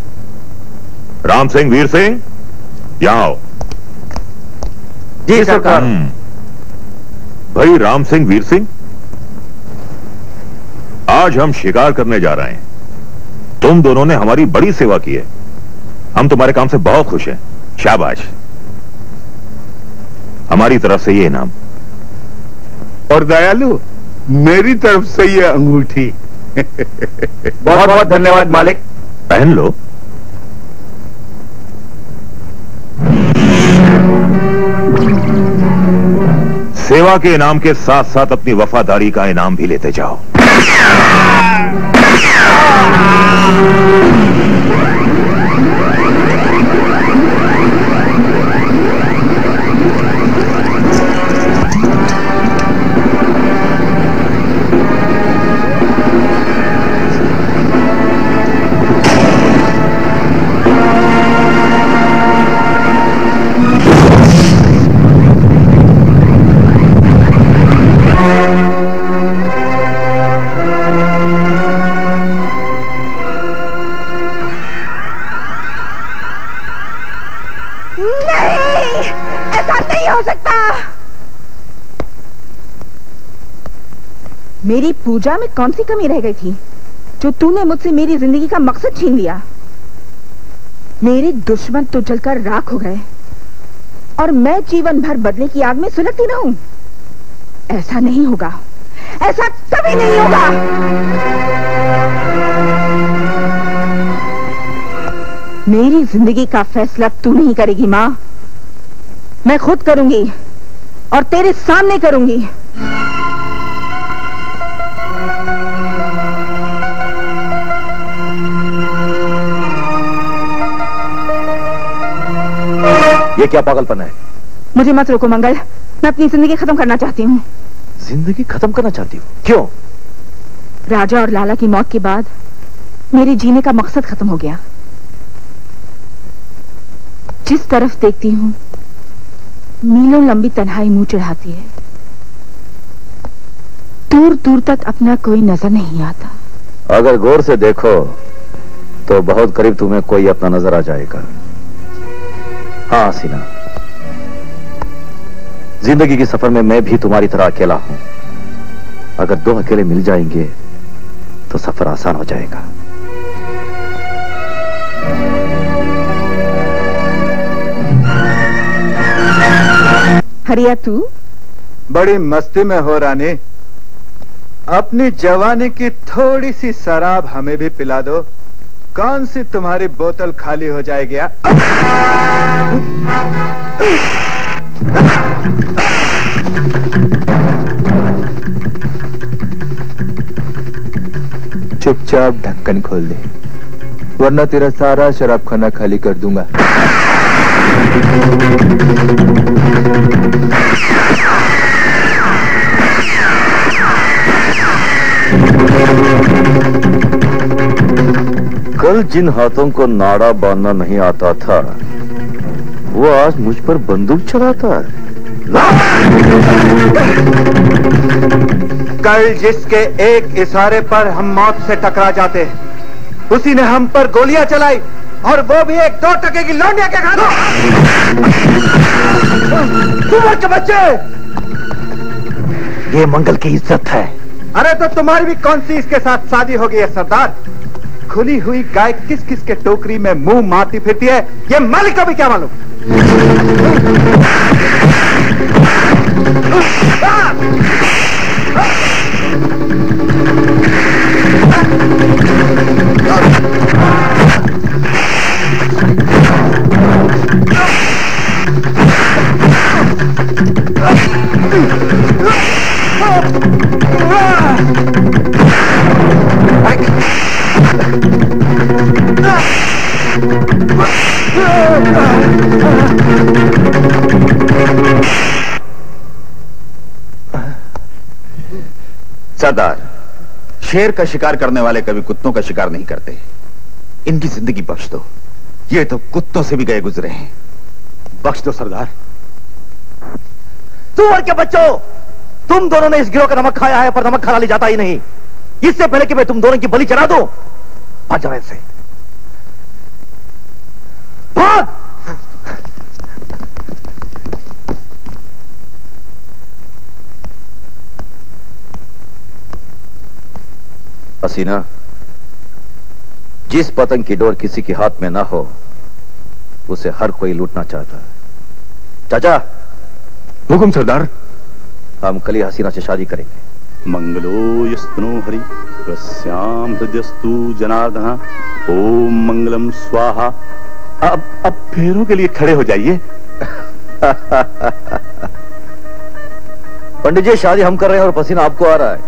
राम सिंह, वीर सिंह, यहां आओ। जी सरकार। भाई राम सिंह, वीर सिंह, आज हम शिकार करने जा रहे हैं। तुम दोनों ने हमारी बड़ी सेवा की है, हम तुम्हारे काम से बहुत खुश हैं। शाबाश। हमारी तरफ से ये इनाम और दयालु मेरी तरफ से ये अंगूठी। बहुत बहुत धन्यवाद मालिक। पहन लो। सेवा के इनाम के साथ साथ अपनी वफादारी का इनाम भी लेते जाओ। मेरी पूजा में कौन सी कमी रह गई थी जो तूने मुझसे मेरी जिंदगी का मकसद छीन लिया? मेरे दुश्मन तो जलकर राख हो गए और मैं जीवन भर बदले की आग में सुलगती रहूं? ऐसा नहीं होगा, ऐसा कभी नहीं होगा। मेरी जिंदगी का फैसला तू नहीं करेगी माँ, मैं खुद करूंगी और तेरे सामने करूंगी। ये क्या पागलपन है? मुझे मत रोको मंगल, मैं अपनी जिंदगी खत्म करना चाहती हूँ। जिंदगी खत्म करना चाहती हूँ? क्यों? राजा और लाला की मौत के बाद मेरे जीने का मकसद खत्म हो गया। जिस तरफ देखती हूँ मीलों लंबी तन्हाई मुंह चढ़ाती है, दूर दूर तक अपना कोई नजर नहीं आता। अगर गौर से देखो तो बहुत करीब तुम्हें कोई अपना नजर आ जाएगा। हाँ हसीना, जिंदगी के सफर में मैं भी तुम्हारी तरह अकेला हूं। अगर दो अकेले मिल जाएंगे तो सफर आसान हो जाएगा। हरिया, तू बड़ी मस्ती में हो रानी। अपनी जवानी की थोड़ी सी शराब हमें भी पिला दो, कौन सी तुम्हारी बोतल खाली हो जाएगी। चुपचाप ढक्कन खोल दे, वरना तेरा सारा शराब खाना खाली कर दूंगा। कल जिन हाथों को नाड़ा बांधना नहीं आता था, वो आज मुझ पर बंदूक चलाता है। कल जिसके एक इशारे पर हम मौत से टकरा जाते, उसी ने हम पर गोलियां चलाई, और वो भी एक 2 टके की लौंडिया के खा दो बच्चे। ये मंगल की इज्जत है। अरे तो तुम्हारी भी कौन सी इसके साथ शादी होगी है सरदार? खुली हुई गाय किस किस के टोकरी में मुंह मारती फिरती है, ये मालिक को भी क्या मालूम। ज्यादा शेर का शिकार करने वाले कभी कुत्तों का शिकार नहीं करते। इनकी जिंदगी बख्श दो, ये तो कुत्तों से भी गए गुजरे हैं। बख्श दो सरदार। सूअर के बच्चों, तुम दोनों ने इस गिरोह का नमक खाया है पर नमक खाना ले जाता ही नहीं। इससे पहले कि मैं तुम दोनों की बलि चढ़ा दूं, भाग जाओ इनसे, भाग। हसीना, जिस पतंग की डोर किसी के हाथ में ना हो उसे हर कोई लूटना चाहता है। चाचा। हुकुम सरदार। हम कली हसीना से शादी करेंगे। मंगलो यस्तनो हरि प्रस्याम हृदयस्तु जनार्दन ओम मंगलम स्वाहा। अब फेरों के लिए खड़े हो जाइए। पंडित जी, शादी हम कर रहे हैं और पसीना आपको आ रहा है।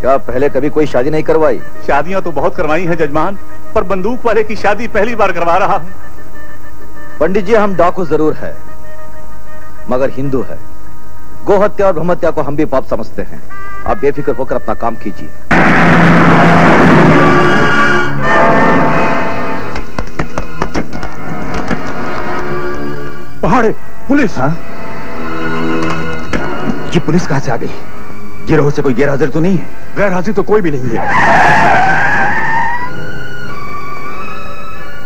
क्या पहले कभी कोई शादी नहीं करवाई? शादियां तो बहुत करवाई हैं जजमान, पर बंदूक वाले की शादी पहली बार करवा रहा हूं। पंडित जी, हम डाकू जरूर है मगर हिंदू है। गोहत्या और ब्रह्महत्या को हम भी पाप समझते हैं। आप बेफिक्र होकर अपना काम कीजिए। पहाड़े पुलिस। हाँ? ये पुलिस कहां से आ गई? गिरोह से कोई गैर हाजिर तो नहीं है? गैर हाजिर तो कोई भी नहीं है।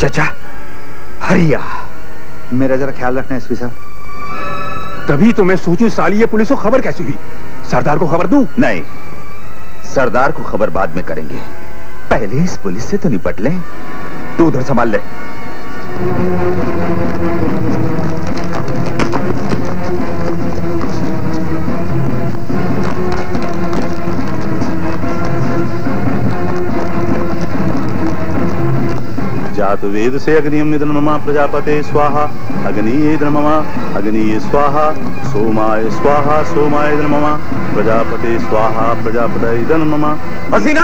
चाचा, हरिया, मेरा जरा ख्याल रखना एसपी साहब। तभी तो मैं सोचूं साली ये पुलिस को खबर कैसे हुई। सरदार को खबर दूं? नहीं, सरदार को खबर बाद में करेंगे, पहले इस पुलिस से तो निपट लें। तू उधर संभाल ले। जात वेद से अग्नियम निधन ममा प्रजापते स्वाहा अग्निये ममा अग्निये स्वाहा सोमाय ममा प्रजापते स्वाहा प्रजापते इधन ममा। हसीना,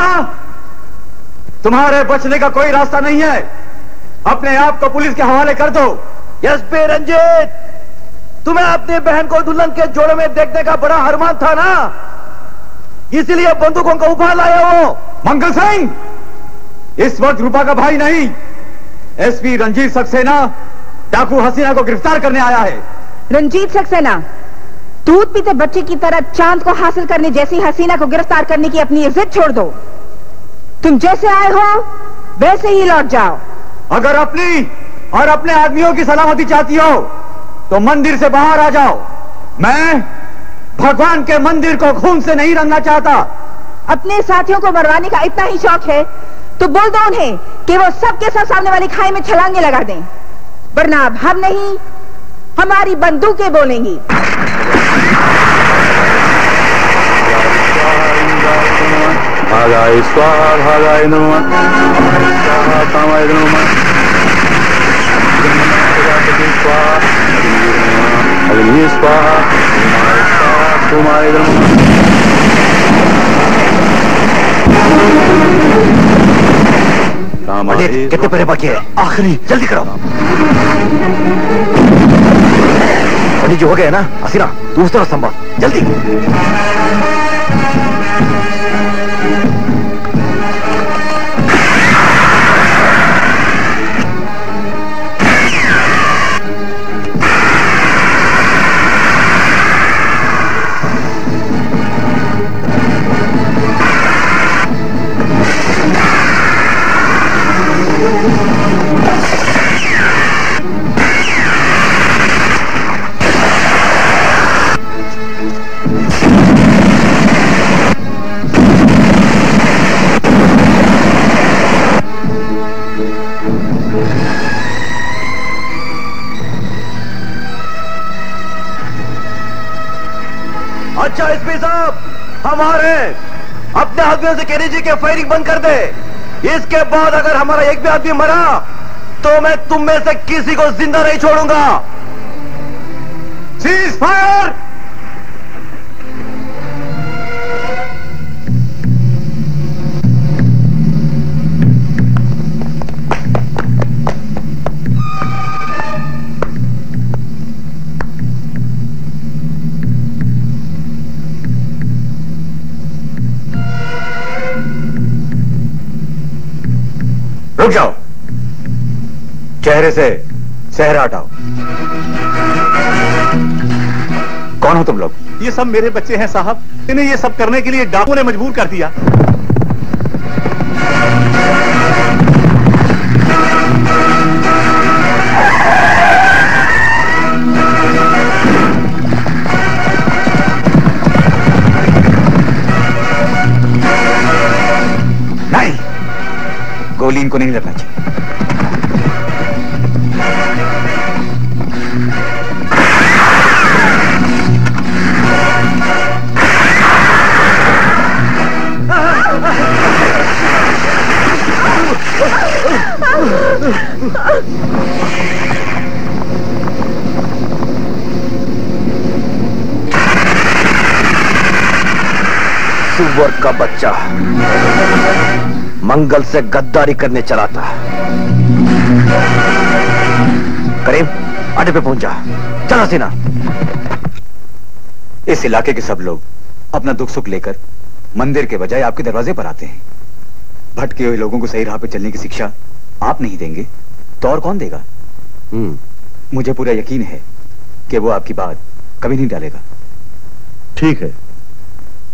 तुम्हारे बचने का कोई रास्ता नहीं है। अपने आप को पुलिस के हवाले कर दो। एसपी रंजीत, तुम्हें अपनी बहन को दुल्हन के जोड़े में देखने का बड़ा अरमान था ना, इसीलिए बंदूकों को उठा लाए हो। मंगल सिंह इस वक्त रूपा का भाई नहीं, एसपी रंजीत सक्सेना डाकू हसीना को गिरफ्तार करने आया है। रंजीत सक्सेना, दूध पीते बच्चे की तरह चांद को हासिल करने जैसी हसीना को गिरफ्तार करने की अपनी इज्जत छोड़ दो। तुम जैसे आए हो वैसे ही लौट जाओ। अगर अपनी और अपने आदमियों की सलामती चाहती हो तो मंदिर से बाहर आ जाओ। मैं भगवान के मंदिर को खून से नहीं रंगना चाहता। अपने साथियों को मरवाने का इतना ही शौक है तो बोल दो उन्हें कि वो सबके साथ सामने वाली खाई में छलांगे लगा दें, वरना अब हम नहीं हमारी बंदूकें बोलेंगी। भागाय स्वाहा भागाय नमः स्वाहा कामाय नमः स्वाहा अग्नि स्वाहा कुमाय नमः। कितने पहले बाकी है? आखिरी, जल्दी कराओ। पंडित जी, हो गया ना? हसीना, तू उस तरह संभाल, जल्दी। हमारे अपने आदमियों से कह दीजिए कि फायरिंग बंद कर दे। इसके बाद अगर हमारा एक भी आदमी मरा तो मैं तुम में से किसी को जिंदा नहीं छोड़ूंगा। Cease fire. उठ जाओ, चेहरे से सेहरा हटाओ। कौन हो तुम लोग? ये सब मेरे बच्चे हैं साहब, इन्हें ये सब करने के लिए डाकू ने मजबूर कर दिया। गोली इनको नहीं लगना चाहिए। सुअर का बच्चा मंगल से गद्दारी करने चला था। करीम, अड्डे पे पहुंचा। चल हसीना, इस इलाके के सब लोग अपना दुख सुख लेकर मंदिर के बजाय आपके दरवाजे पर आते हैं। भटके हुए लोगों को सही राह पे चलने की शिक्षा आप नहीं देंगे तो और कौन देगा? मुझे पूरा यकीन है कि वो आपकी बात कभी नहीं डालेगा। ठीक है,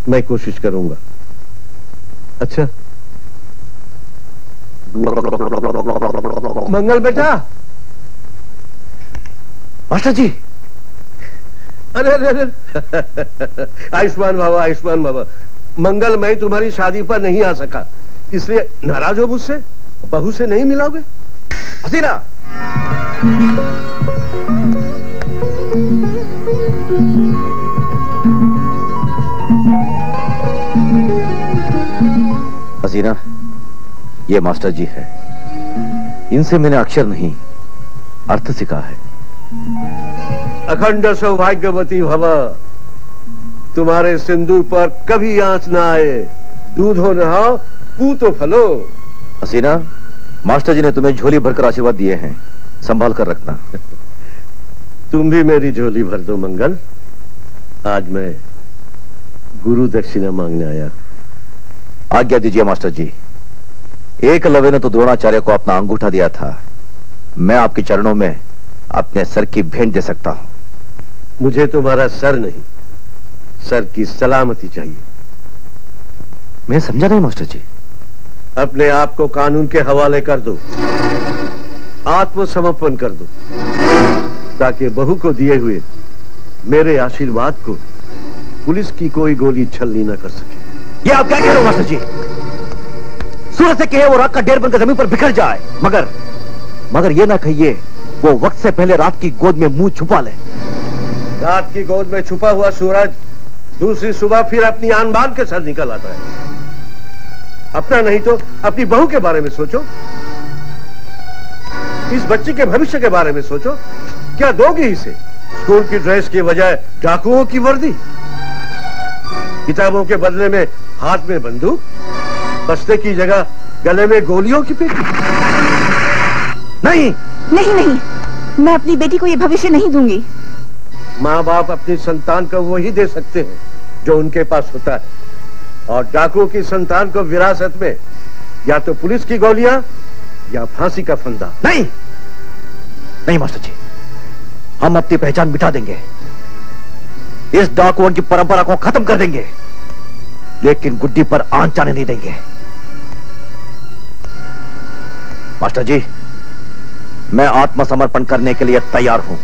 मैं कोशिश करूंगा। अच्छा मंगल बेटा। मास्टर जी, अरे अरे अरे, आयुष्मान बाबा, आयुष्मान बाबा। मंगल, मैं तुम्हारी शादी पर नहीं आ सका, इसलिए नाराज हो मुझसे? बहू से नहीं मिलोगे? हसीना, हसीना, ये मास्टर जी है, इनसे मैंने अक्षर नहीं अर्थ सीखा है। अखंड सौभाग्यवती भव, तुम्हारे सिंदूर पर कभी आंच ना आए। दूध हो नहाओ, पू तो फलो। हसीना, मास्टर जी ने तुम्हें झोली भरकर आशीर्वाद दिए हैं, संभाल कर रखना। तुम भी मेरी झोली भर दो मंगल। आज मैं गुरु दक्षिणा मांगने आया। आज्ञा दीजिए मास्टर जी। एकलव्य ने तो द्रोणाचार्य को अपना अंगूठा दिया था, मैं आपके चरणों में अपने सर की भेंट दे सकता हूँ। मुझे तुम्हारा सर नहीं, सर की सलामती चाहिए। मैं समझा नहीं मास्टर जी। अपने आप को कानून के हवाले कर दो, आत्मसमर्पण कर दो, ताकि बहू को दिए हुए मेरे आशीर्वाद को पुलिस की कोई गोली छलनी न कर सके। ये आप क्या कह रहे हो मास्टर जी? सूरज से कहे वो रात का ढेर बनकर जमीन पर बिखर जाए, मगर ये ना कहिए वो वक्त से पहले रात की गोद में मुंह छुपा ले। रात की गोद में छुपा हुआ सूरज दूसरी सुबह फिर अपनी आन बान के साथ निकल आता है। अपना नहीं तो अपनी बहू के बारे में सोचो, इस बच्ची के भविष्य के बारे में सोचो। क्या दोगे इसे? स्कूल की ड्रेस की बजाय डाकुओं की वर्दी, किताबों के बदले में हाथ में बंदूक, बस्ते की जगह गले में गोलियों की पेटी। नहीं नहीं नहीं, मैं अपनी बेटी को ये भविष्य नहीं दूंगी। माँ बाप अपनी संतान को वही दे सकते हैं जो उनके पास होता है, और डाकुओं की संतान को विरासत में या तो पुलिस की गोलियां या फांसी का फंदा। नहीं नहीं मास्टर जी, हम अपनी पहचान मिटा देंगे, इस डाकुओं की परंपरा को खत्म कर देंगे, लेकिन गुड्डी पर आंच आने नहीं देंगे। मास्टर जी, मैं आत्मसमर्पण करने के लिए तैयार हूं।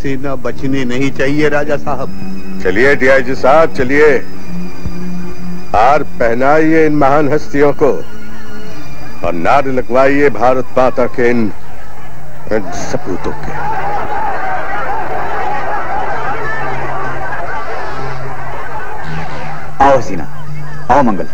सक्सेना बचने नहीं चाहिए राजा साहब। चलिए डीआईजी साहब चलिए, हार पहनाइए इन महान हस्तियों को और नारे लगवाइए भारत माता के इन सपूतों के। आओ हसीना, आओ मंगल।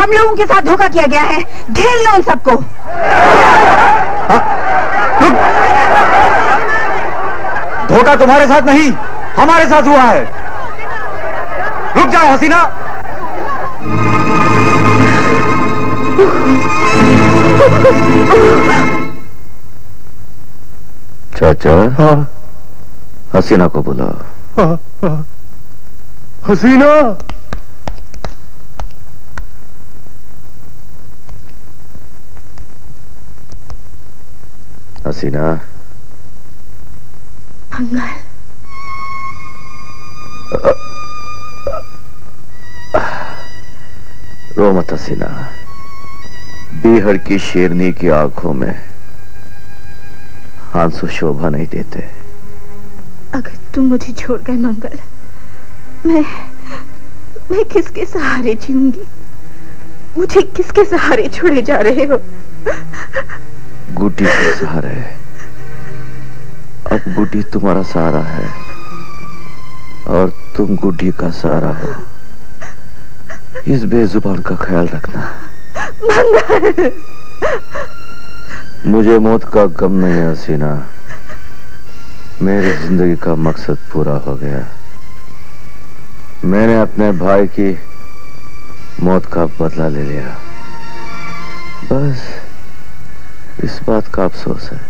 हम लोगों के साथ धोखा किया गया है, घेर लो उन सबको। धोखा तुम्हारे साथ नहीं, हमारे साथ हुआ है। रुक जाओ हसीना। चाचा, हाँ हसीना को बुला। हसीना, हसीना। मंगल, रो मत हसीना। बीहड़ की शेरनी की आंखों में आंसू शोभा नहीं देते। अगर तुम मुझे छोड़ गए मंगल, मैं किसके सहारे जीऊंगी? मुझे किसके सहारे छोड़े जा रहे हो? गुटी के सहारे। अब गुटी तुम्हारा सहारा है और तुम गुटी का सहारा हो। इस बेजुबान का ख्याल रखना। मुझे मौत का गम नहीं है हसीना, मेरी जिंदगी का मकसद पूरा हो गया। मैंने अपने भाई की मौत का बदला ले लिया, बस इस बात का अफसोस है।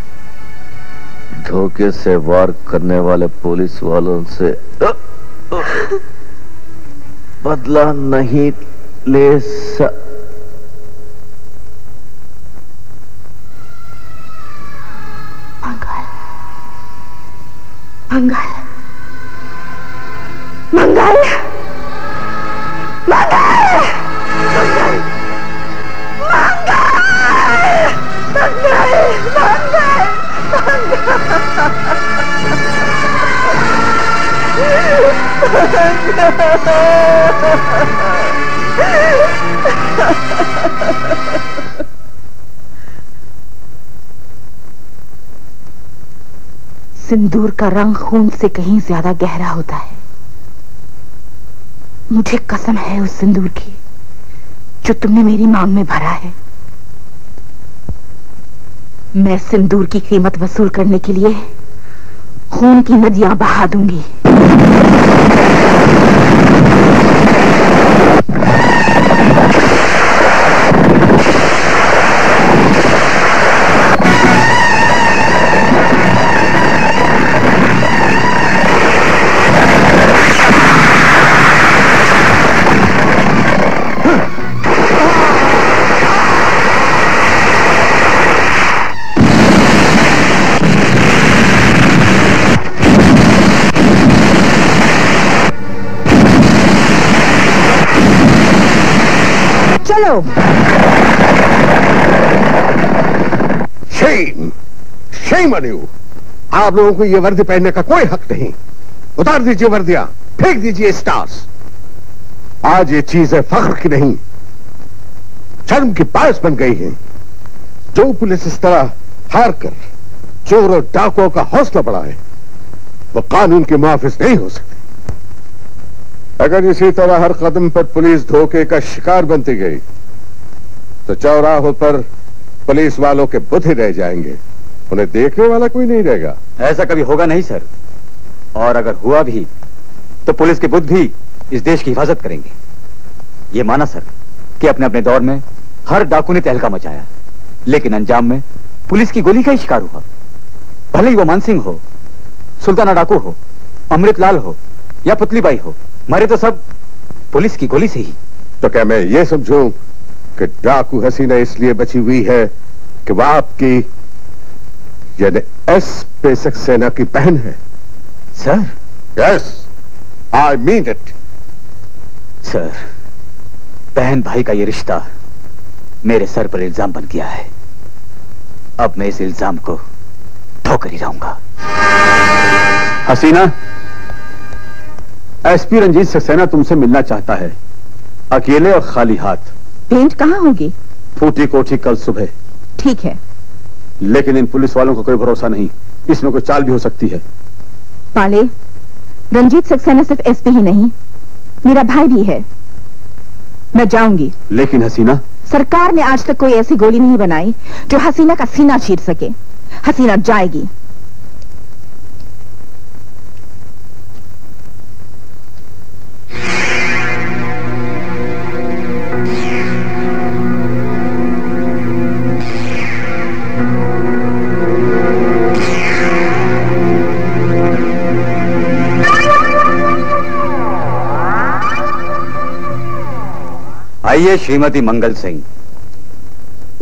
धोखे से वार करने वाले पुलिस वालों से बदला नहीं ले मंगल, मंगल, मंगल, मंगल। सिंदूर का रंग खून से कहीं ज्यादा गहरा होता है। मुझे कसम है उस सिंदूर की जो तुमने मेरी मांग में भरा है। मैं सिंदूर की कीमत वसूल करने के लिए खून की नदियां बहा दूंगी। Shame! Shame on you! आप लोगों को ये वर्दी पहनने का कोई हक नहीं। उतार दीजिए वर्दियां, फेंक दीजिए स्टार्स। आज ये चीजें फख्र की नहीं, शर्म की बायस बन गई हैं। जो पुलिस इस तरह हार कर चोर और डाकुओं का हौसला बढ़ाए, वो कानून के मुआफिज नहीं हो सकते। अगर इसी तरह हर कदम पर पुलिस धोखे का शिकार बनती गई तो चौराहों पर पुलिस वालों के बुद्धि रह जाएंगे, उन्हें देखने वाला कोई नहीं रहेगा। ऐसा कभी होगा नहीं सर, और अगर हुआ भी तो पुलिस के बुद्धि इस देश की हिफाजत करेंगे। ये माना सर कि अपने अपने दौर में हर डाकू ने तहलका मचाया, लेकिन अंजाम में पुलिस की गोली का ही शिकार हुआ। भले ही वो मानसिंह हो, सुल्ताना डाकू हो, अमृतलाल हो या पुतलीबाई हो, मरे तो सब पुलिस की गोली से ही। तो क्या मैं ये समझूं कि डाकू हसीना इसलिए बची हुई है कि वह आपकी यानी एसपी सक्सेना की बहन है? Sir, yes, I mean it. Sir, बहन भाई का ये रिश्ता मेरे सर पर इल्जाम बन गया है। अब मैं इस इल्जाम को ठोकर ही रहूंगा। हसीना, एसपी रंजीत सक्सेना तुमसे मिलना चाहता है, अकेले और खाली हाथ। भेंट कहाँ होगी? फूटी कोठी कल सुबह। ठीक है, लेकिन इन पुलिस वालों का कोई भरोसा नहीं, इसमें कोई चाल भी हो सकती है। पाले, रंजीत सक्सेना सिर्फ एसपी ही नहीं, मेरा भाई भी है। मैं जाऊंगी। लेकिन हसीना, सरकार ने आज तक कोई ऐसी गोली नहीं बनाई जो हसीना का सीना चीर सके। हसीना जाएगी। आइए श्रीमती मंगल सिंह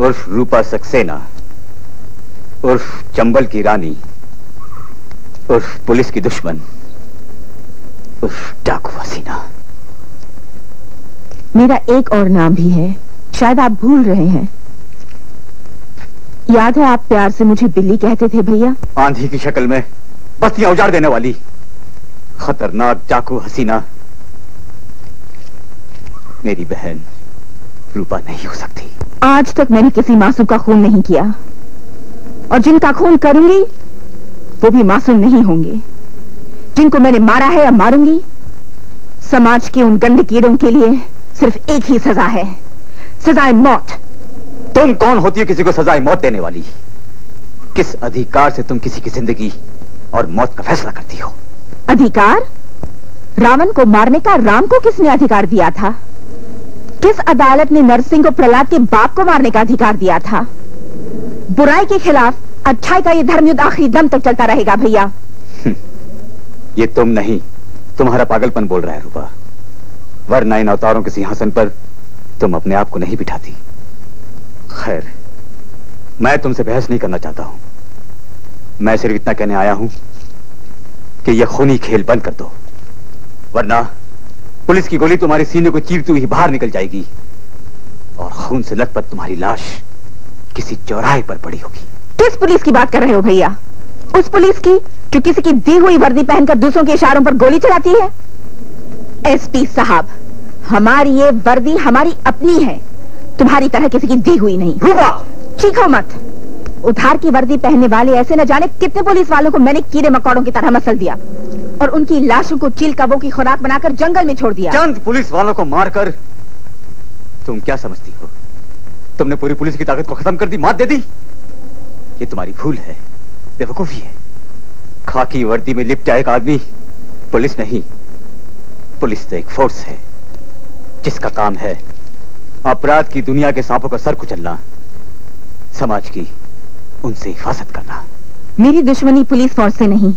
उर्फ रूपा सक्सेना उर्फ चंबल की रानी उर्फ पुलिस की दुश्मन उर्फ डाकू हसीना। मेरा एक और नाम भी है, शायद आप भूल रहे हैं। याद है आप प्यार से मुझे बिल्ली कहते थे भैया? आंधी की शक्ल में बस्तियां उजाड़ देने वाली खतरनाक डाकू हसीना मेरी बहन रूपा नहीं हो सकती। आज तक मैंने किसी मासूम का खून नहीं किया, और जिनका खून करूंगी वो भी मासूम नहीं होंगे। जिनको मैंने मारा है या मारूंगी, समाज के उन गंदे कीड़ों के लिए सिर्फ एक ही सजा है, सजाए मौत। तुम कौन होती हो किसी को सजाए मौत देने वाली? किस अधिकार से तुम किसी की जिंदगी और मौत का फैसला करती हो? अधिकार? रावण को मारने का राम को किसने अधिकार दिया था? किस अदालत ने नरसिंह को प्रहलाद के बाप को मारने का अधिकार दिया था? बुराई के खिलाफ अच्छाई का ये धर्मयुद्ध आखिरी दम तक चलता रहेगा भैया। ये तुम नहीं, तुम्हारा पागलपन बोल रहा है रूपा, वरना इन अवतारों के सिंहासन पर तुम अपने आप को नहीं बिठाती। खैर, मैं तुमसे बहस नहीं करना चाहता हूं। मैं सिर्फ इतना कहने आया हूं कि यह खूनी खेल बंद कर दो, वरना पुलिस की गोली तुम्हारे सीने को चीरती हुई बाहर निकल जाएगी और खून से लथपथ तुम्हारी लाश किसी चौराहे पर पड़ी होगी। किस पुलिस की बात कर रहे हो भैया? उस पुलिस की जो किसी की दी हुई वर्दी पहनकर दूसरों के इशारों पर गोली चलाती है? एसपी साहब, हमारी ये वर्दी हमारी अपनी है, तुम्हारी तरह किसी की दी हुई नहीं। रूपा! चीखो मत। उधार की वर्दी पहनने वाले ऐसे न जाने कितने पुलिस वालों को मैंने कीड़े मकोड़ों की तरह मसल दिया और उनकी लाशों को चील कबों की खुराक बनाकर जंगल में छोड़ दिया। चंद पुलिस वालों को मारकर तुम क्या समझती हो? तुमने पूरी पुलिस की ताकत को खत्म कर दी, मात दे दी। ये तुम्हारी भूल है, बेवकूफी है। खाकी वर्दी में लिपटा एक आदमी पुलिस नहीं, पुलिस तो एक फोर्स है जिसका काम है अपराध की दुनिया के सांपों का सर कुचलना, समाज की उनसे हिफाजत करना। मेरी दुश्मनी पुलिस फोर्स से नहीं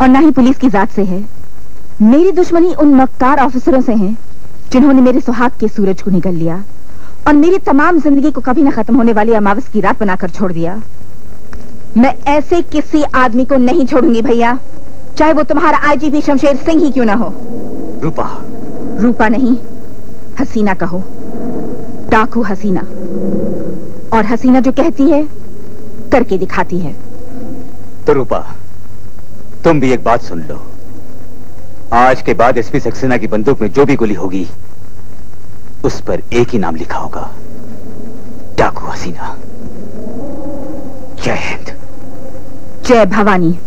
और ना ही पुलिस की जात से है। मेरी दुश्मनी उन मक्कार ऑफिसरों से है जिन्होंने मेरे सुहाग के सूरज को निगल लिया और मेरी तमाम जिंदगी को कभी न खत्म होने वाली अमावस की रात बनाकर छोड़ दिया। मैं ऐसे किसी आदमी को नहीं छोड़ूंगी भैया, चाहे वो तुम्हारा आईजीपी शमशेर सिंह ही क्यों ना हो। रूपा, रूपा नहीं, हसीना कहो, डाकू हसीना। और हसीना जो कहती है करके दिखाती है। तो रूपा, तुम भी एक बात सुन लो, आज के बाद एसपी सक्सेना की बंदूक में जो भी गोली होगी उस पर एक ही नाम लिखा होगा, डाकू हसीना। जय हिंद। जय भवानी।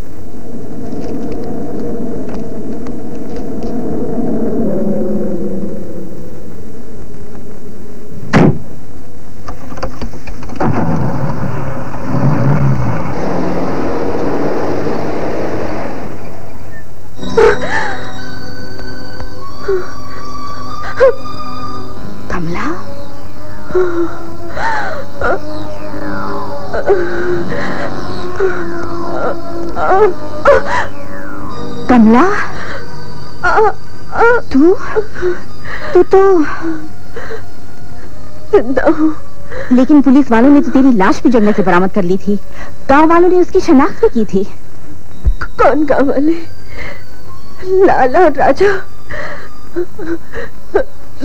कमला, तू तो जिंदा हूँ। लेकिन पुलिस वालों ने तो तेरी लाश भी जंगल से बरामद कर ली थी। गांव वालों ने उसकी शनाख्त भी की थी। कौन गांव वाले? लाला, राजा,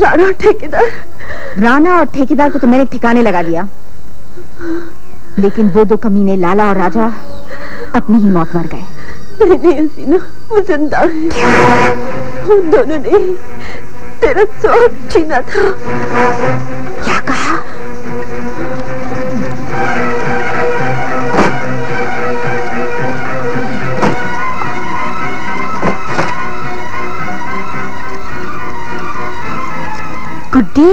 राणा और ठेकेदार। राणा और ठेकेदार को तो मैंने ठिकाने लगा दिया, लेकिन वो दो कमीने लाला और राजा अपनी ही मौत मर गए। नहीं हसीना, वो जिंदा है। उन दोनों ने तेरा स्वाद छीना था। क्या कहा? गुड्डी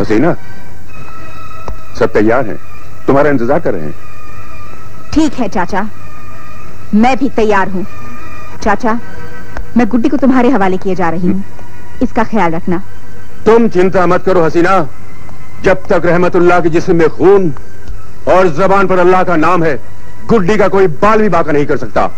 हसीना, सब तैयार हैं, तुम्हारा इंतजार कर रहे हैं। ठीक है चाचा, मैं भी तैयार हूँ। चाचा, मैं गुड्डी को तुम्हारे हवाले किए जा रही हूँ, इसका ख्याल रखना। तुम चिंता मत करो हसीना, जब तक रहमतुल्लाह के जिस्म में खून और जबान पर अल्लाह का नाम है, गुड्डी का कोई बाल भी बाका नहीं कर सकता।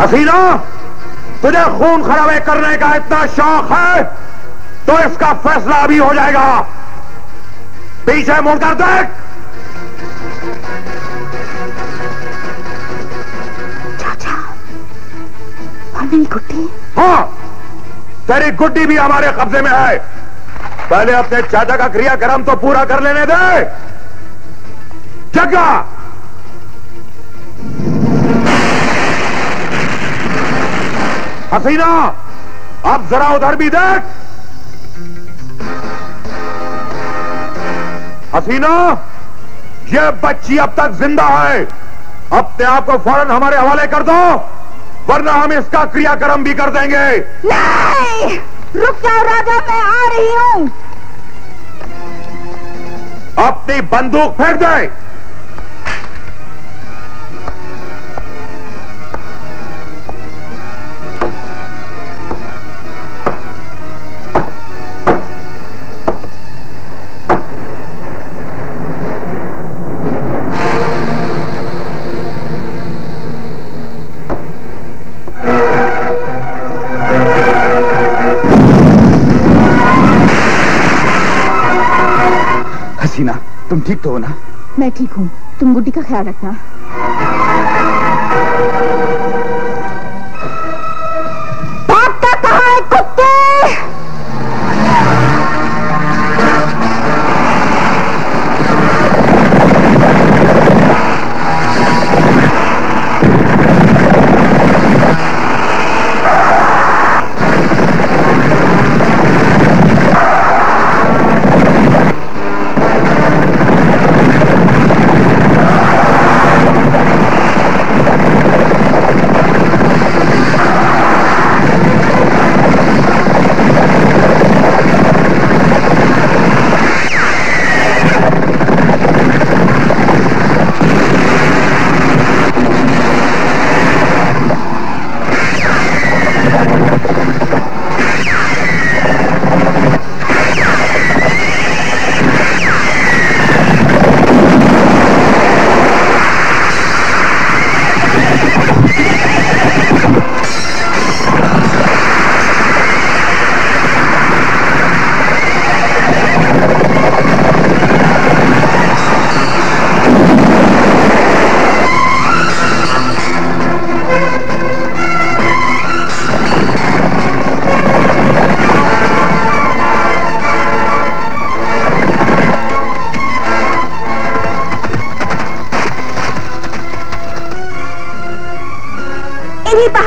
हसीना, तुझे खून खराबे करने का इतना शौक है तो इसका फैसला अभी हो जाएगा। पीछे मुड़कर देख। चाचा, और मेरी गुड्डी? हाँ, तेरी गुड्डी भी हमारे कब्जे में है। पहले अपने चाचा का क्रियाक्रम तो पूरा कर लेने दे। जगह हसीना, आप जरा उधर भी देख। हसीना, यह बच्ची अब तक जिंदा है। अपने आप को फौरन हमारे हवाले कर दो, वरना हम इसका क्रियाक्रम भी कर देंगे। नहीं, रुक जाओ राजा, मैं आ रही हूं। अपनी बंदूक फेंक दे। तुम ठीक तो हो ना? मैं ठीक हूँ, तुम गुड्डी का ख्याल रखना। भागता कहाँ है कुत्ते?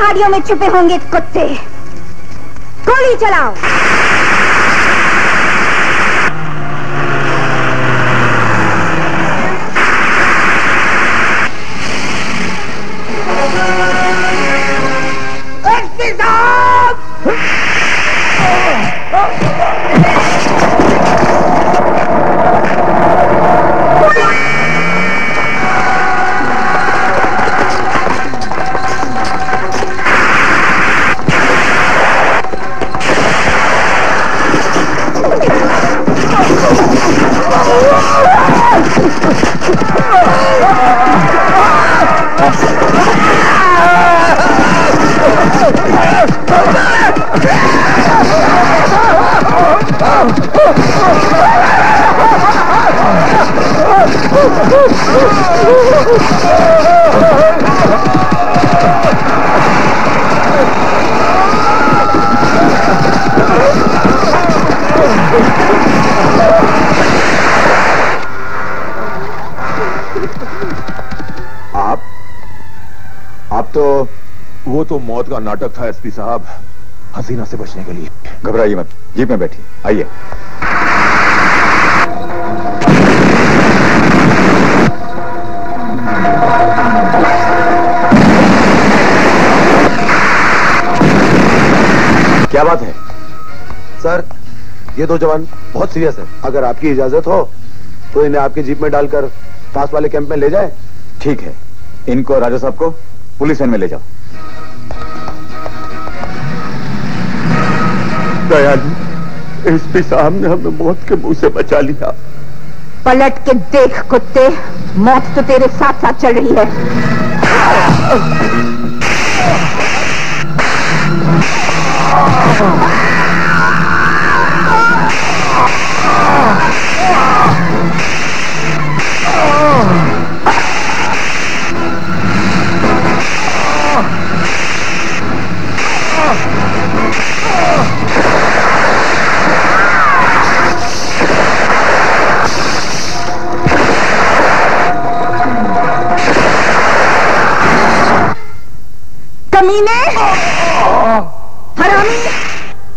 पहाड़ियों में छुपे होंगे कुत्ते। गोली चलाओ। तो मौत का नाटक था एसपी साहब, हसीना से बचने के लिए। घबराइए मत, जीप में बैठिए, आइए। क्या बात है सर? ये दो जवान बहुत सीरियस है। अगर आपकी इजाजत हो तो इन्हें आपकी जीप में डालकर पास वाले कैंप में ले जाए। ठीक है, इनको राजा साहब को पुलिस वैन में ले जाओ। एसपी साहब ने हमें मौत के मुंह से बचा लिया। पलट के देख कुत्ते, मौत तो तेरे साथ साथ चल रही है।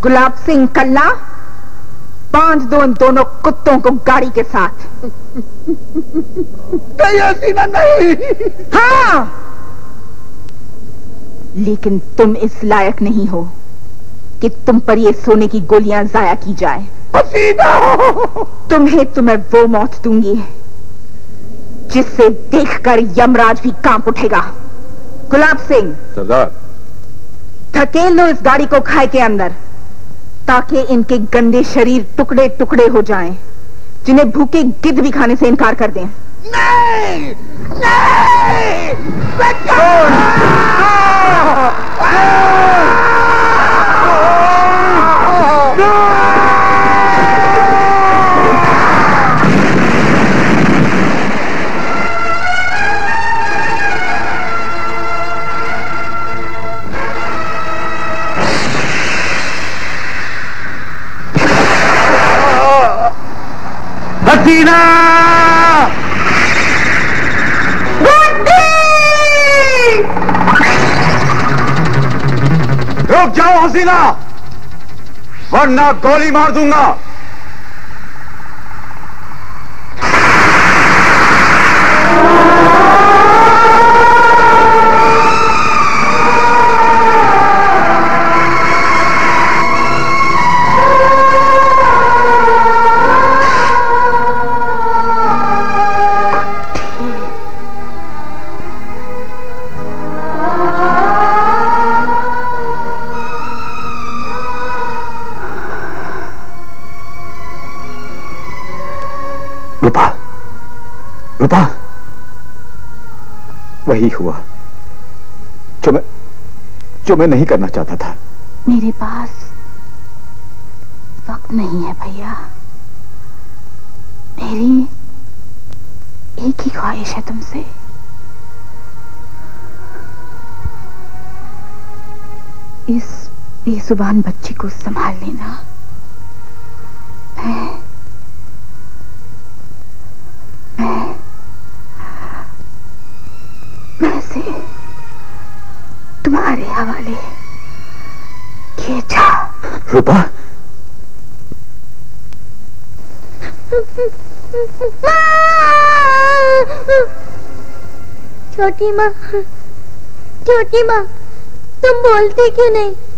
गुलाब सिंह कल्ला, बांध दो इन दोनों कुत्तों को गाड़ी के साथ। नहीं। हाँ, लेकिन तुम इस लायक नहीं हो कि तुम पर ये सोने की गोलियां जाया की जाए। तुम्हें वो मौत दूंगी जिससे देखकर यमराज भी कांप उठेगा। गुलाब सिंह सरदार, धकेल लो इस गाड़ी को खाई के अंदर, ताकि इनके गंदे शरीर टुकड़े टुकड़े हो जाएं, जिन्हें भूखे गिद्ध भी खाने से इनकार कर दें। नहीं, नहीं, हसीना! रुक जाओ हसीना, वरना गोली मार दूंगा। वही हुआ जो मैं नहीं करना चाहता था। मेरे पास वक्त नहीं है भैया, मेरी एक ही ख्वाहिश है तुमसे। इस बेजुबान बच्ची को संभाल लेना। मैं तुम्हारे हवाले रूपा छोटी माँ तुम बोलती क्यों नहीं?